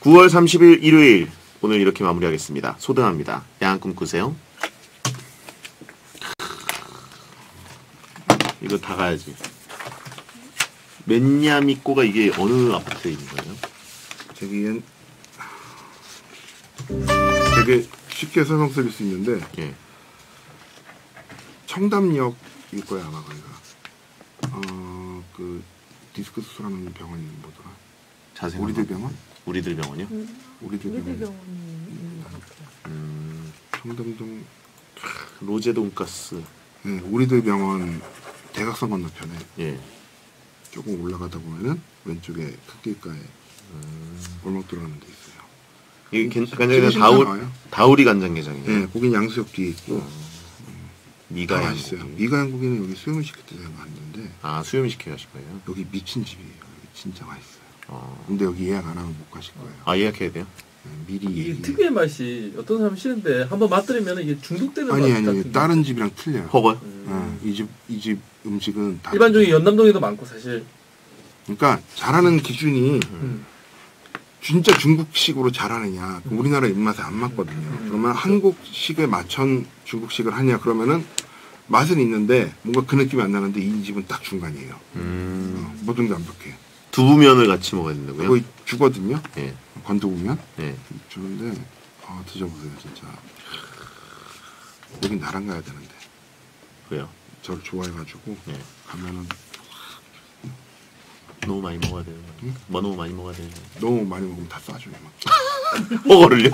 9월 30일 일요일 오늘 이렇게 마무리하겠습니다. 소등합니다. 야한 꿈 꾸세요. 이거 다 가야지. 멘야미꼬가 이게 어느 아파트에 있는 거예요? 저기엔 되게 쉽게 설명 쓸 수 있는데 예. 청담역일 거야 아마 거기가. 그 디스크 수술하는 병원이 뭐더라? 자세히 우리들 병원? 우리들 병원이요? 우리들 병원. 청담동 로제돈가스. 네, 우리들 병원 대각선 건너편에. 예. 조금 올라가다 보면은 왼쪽에 흙길가에 골목 들어가는 데 있어요. 이게 간장게장 다우리 간장게장이에요. 네, 거긴 양수역 뒤에 있고. 미가양 맛있어요. 미가양 고기는 여기 수요미 시킬 때 제가 봤는데. 아 수요미 시켜야 하실 거예요? 여기 미친 집이에요. 여기 진짜 맛있어요. 근데 여기 예약 안 하면 못 가실 거예요. 아 예약해야 돼요? 네, 미리. 이게 예약. 특유의 맛이 어떤 사람 싫은데 한번 맛들으면 이게 중독되는 맛 같은데. 아니 다른 집이랑 틀려요. 허거요? 이 집 음식은 다 일반적인 연남동에도 많고 사실. 그러니까 잘하는 기준이 진짜 중국식으로 잘하느냐 우리나라 입맛에 안 맞거든요. 그러면 한국식에 맞춘 중국식을 하냐 그러면은 맛은 있는데 뭔가 그 느낌이 안 나는데 이 집은 딱 중간이에요. 뭐든 완벽해. 두부면을 같이 먹어야 된다고요? 거의 주거든요. 예. 건두부면. 예. 주는데 드셔보세요 진짜. 여긴 나랑 가야 되는데. 왜요? 저를 좋아해가지고 네. 가면은 너무 많이 먹어야 돼요. 응? 뭐 너무 많이 먹어야 돼요. 너무 많이 먹으면 다 싸줘요. 버거를요?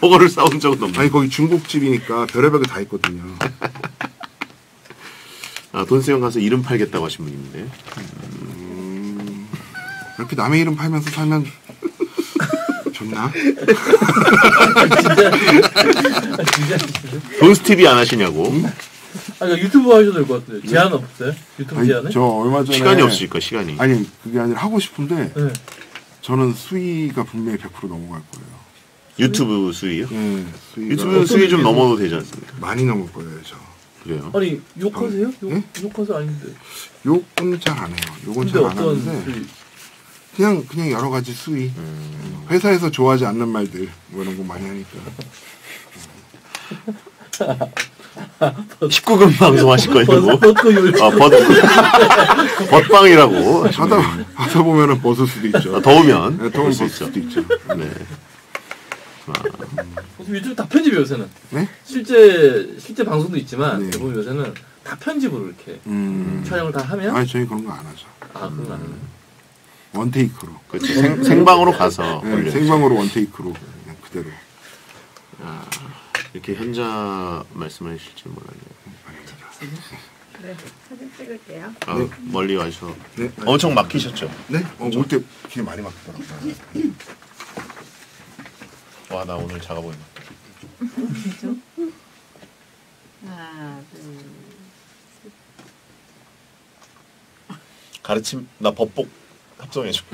버거를 싸운 적은 없나요? 아니 거기 중국집이니까 별의별 게 다 있거든요. 아, 돈수영 가서 이름 팔겠다고 하신 분인데. 이렇게 남의 이름 팔면서 살면 좋나? 진짜 돈스티비 안 하시냐고. 아, 그러니까 유튜브 하셔도 될 것 같아요. 제한 없어요? 유튜브 제한에? 저 얼마 전에 시간이 없으니까 시간이. 아니 그게 아니라 하고 싶은데 네. 저는 수위가 분명히 100% 넘어갈 거예요. 유튜브 수위요? 네. 유튜브 수위 좀 넘어도 되지 않습니까? 많이 넘을 거예요, 저. 그래요? 아니 욕하세요? 네? 욕하세요 아닌데. 욕은 잘 안 해요. 욕은 잘 안 하는데. 수위? 그냥 여러 가지 수위. 회사에서 좋아하지 않는 말들 뭐 이런 거 많이 하니까. 19금 방송하실 거예요. 벗방이라고 하다 보면은 벗을 수도 있죠. 아, 더우면 네, 더우면 벗을 수도 있죠. 네. 요즘 다 편집이에요, 요새는. 네? 실제 방송도 있지만 네. 대부분 요새는 다 편집으로 이렇게 촬영을 다 하면. 아니 저희 그런 거 안 하죠. 아 그런 거 안 하나요? 원테이크로. 그렇지. 생방으로 가서. 네, 생방으로 원테이크로 그냥 그대로. 아. 이렇게 현자 말씀하실지 몰랐네요. 그래, 사진 찍을게요. 아, 네. 멀리 와서. 네. 엄청 막히셨죠? 네. 올 때 길이 많이 막히더라고요. 와, 나 오늘 작아 보인다. 하나, 둘, 셋. 가르침, 나 법복 합성해줘.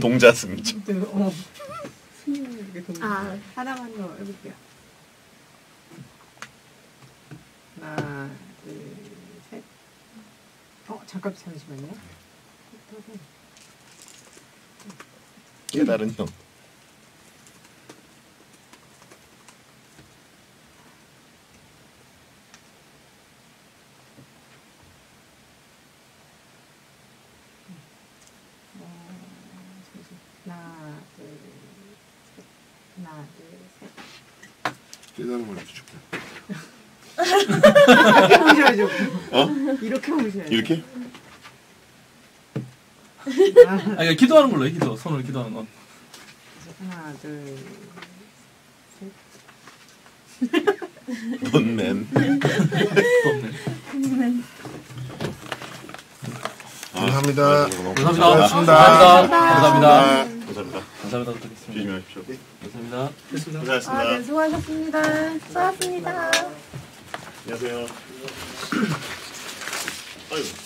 동자 승진. 아, 하나만 더 해볼게요. 하나, 둘, 셋. 잠깐 잠시만요. 깨달은 형. 하나, 둘, 셋. 하나, 둘, 셋. 깨달은 걸 해주죠. 어? 이렇게 오셔야죠. 이렇게? 아, 그러니까 기도하는 걸로 해. 기도. 손으로 기도하는 거. 하나, 둘, 셋. 돈맨. 돈맨. 감사합니다. 감사합니다. 조심하십시오. 감사합니다. 수고하셨습니다. 아, 네, 수고하셨습니다. 수고하셨습니다. 안녕하세요. 아이고.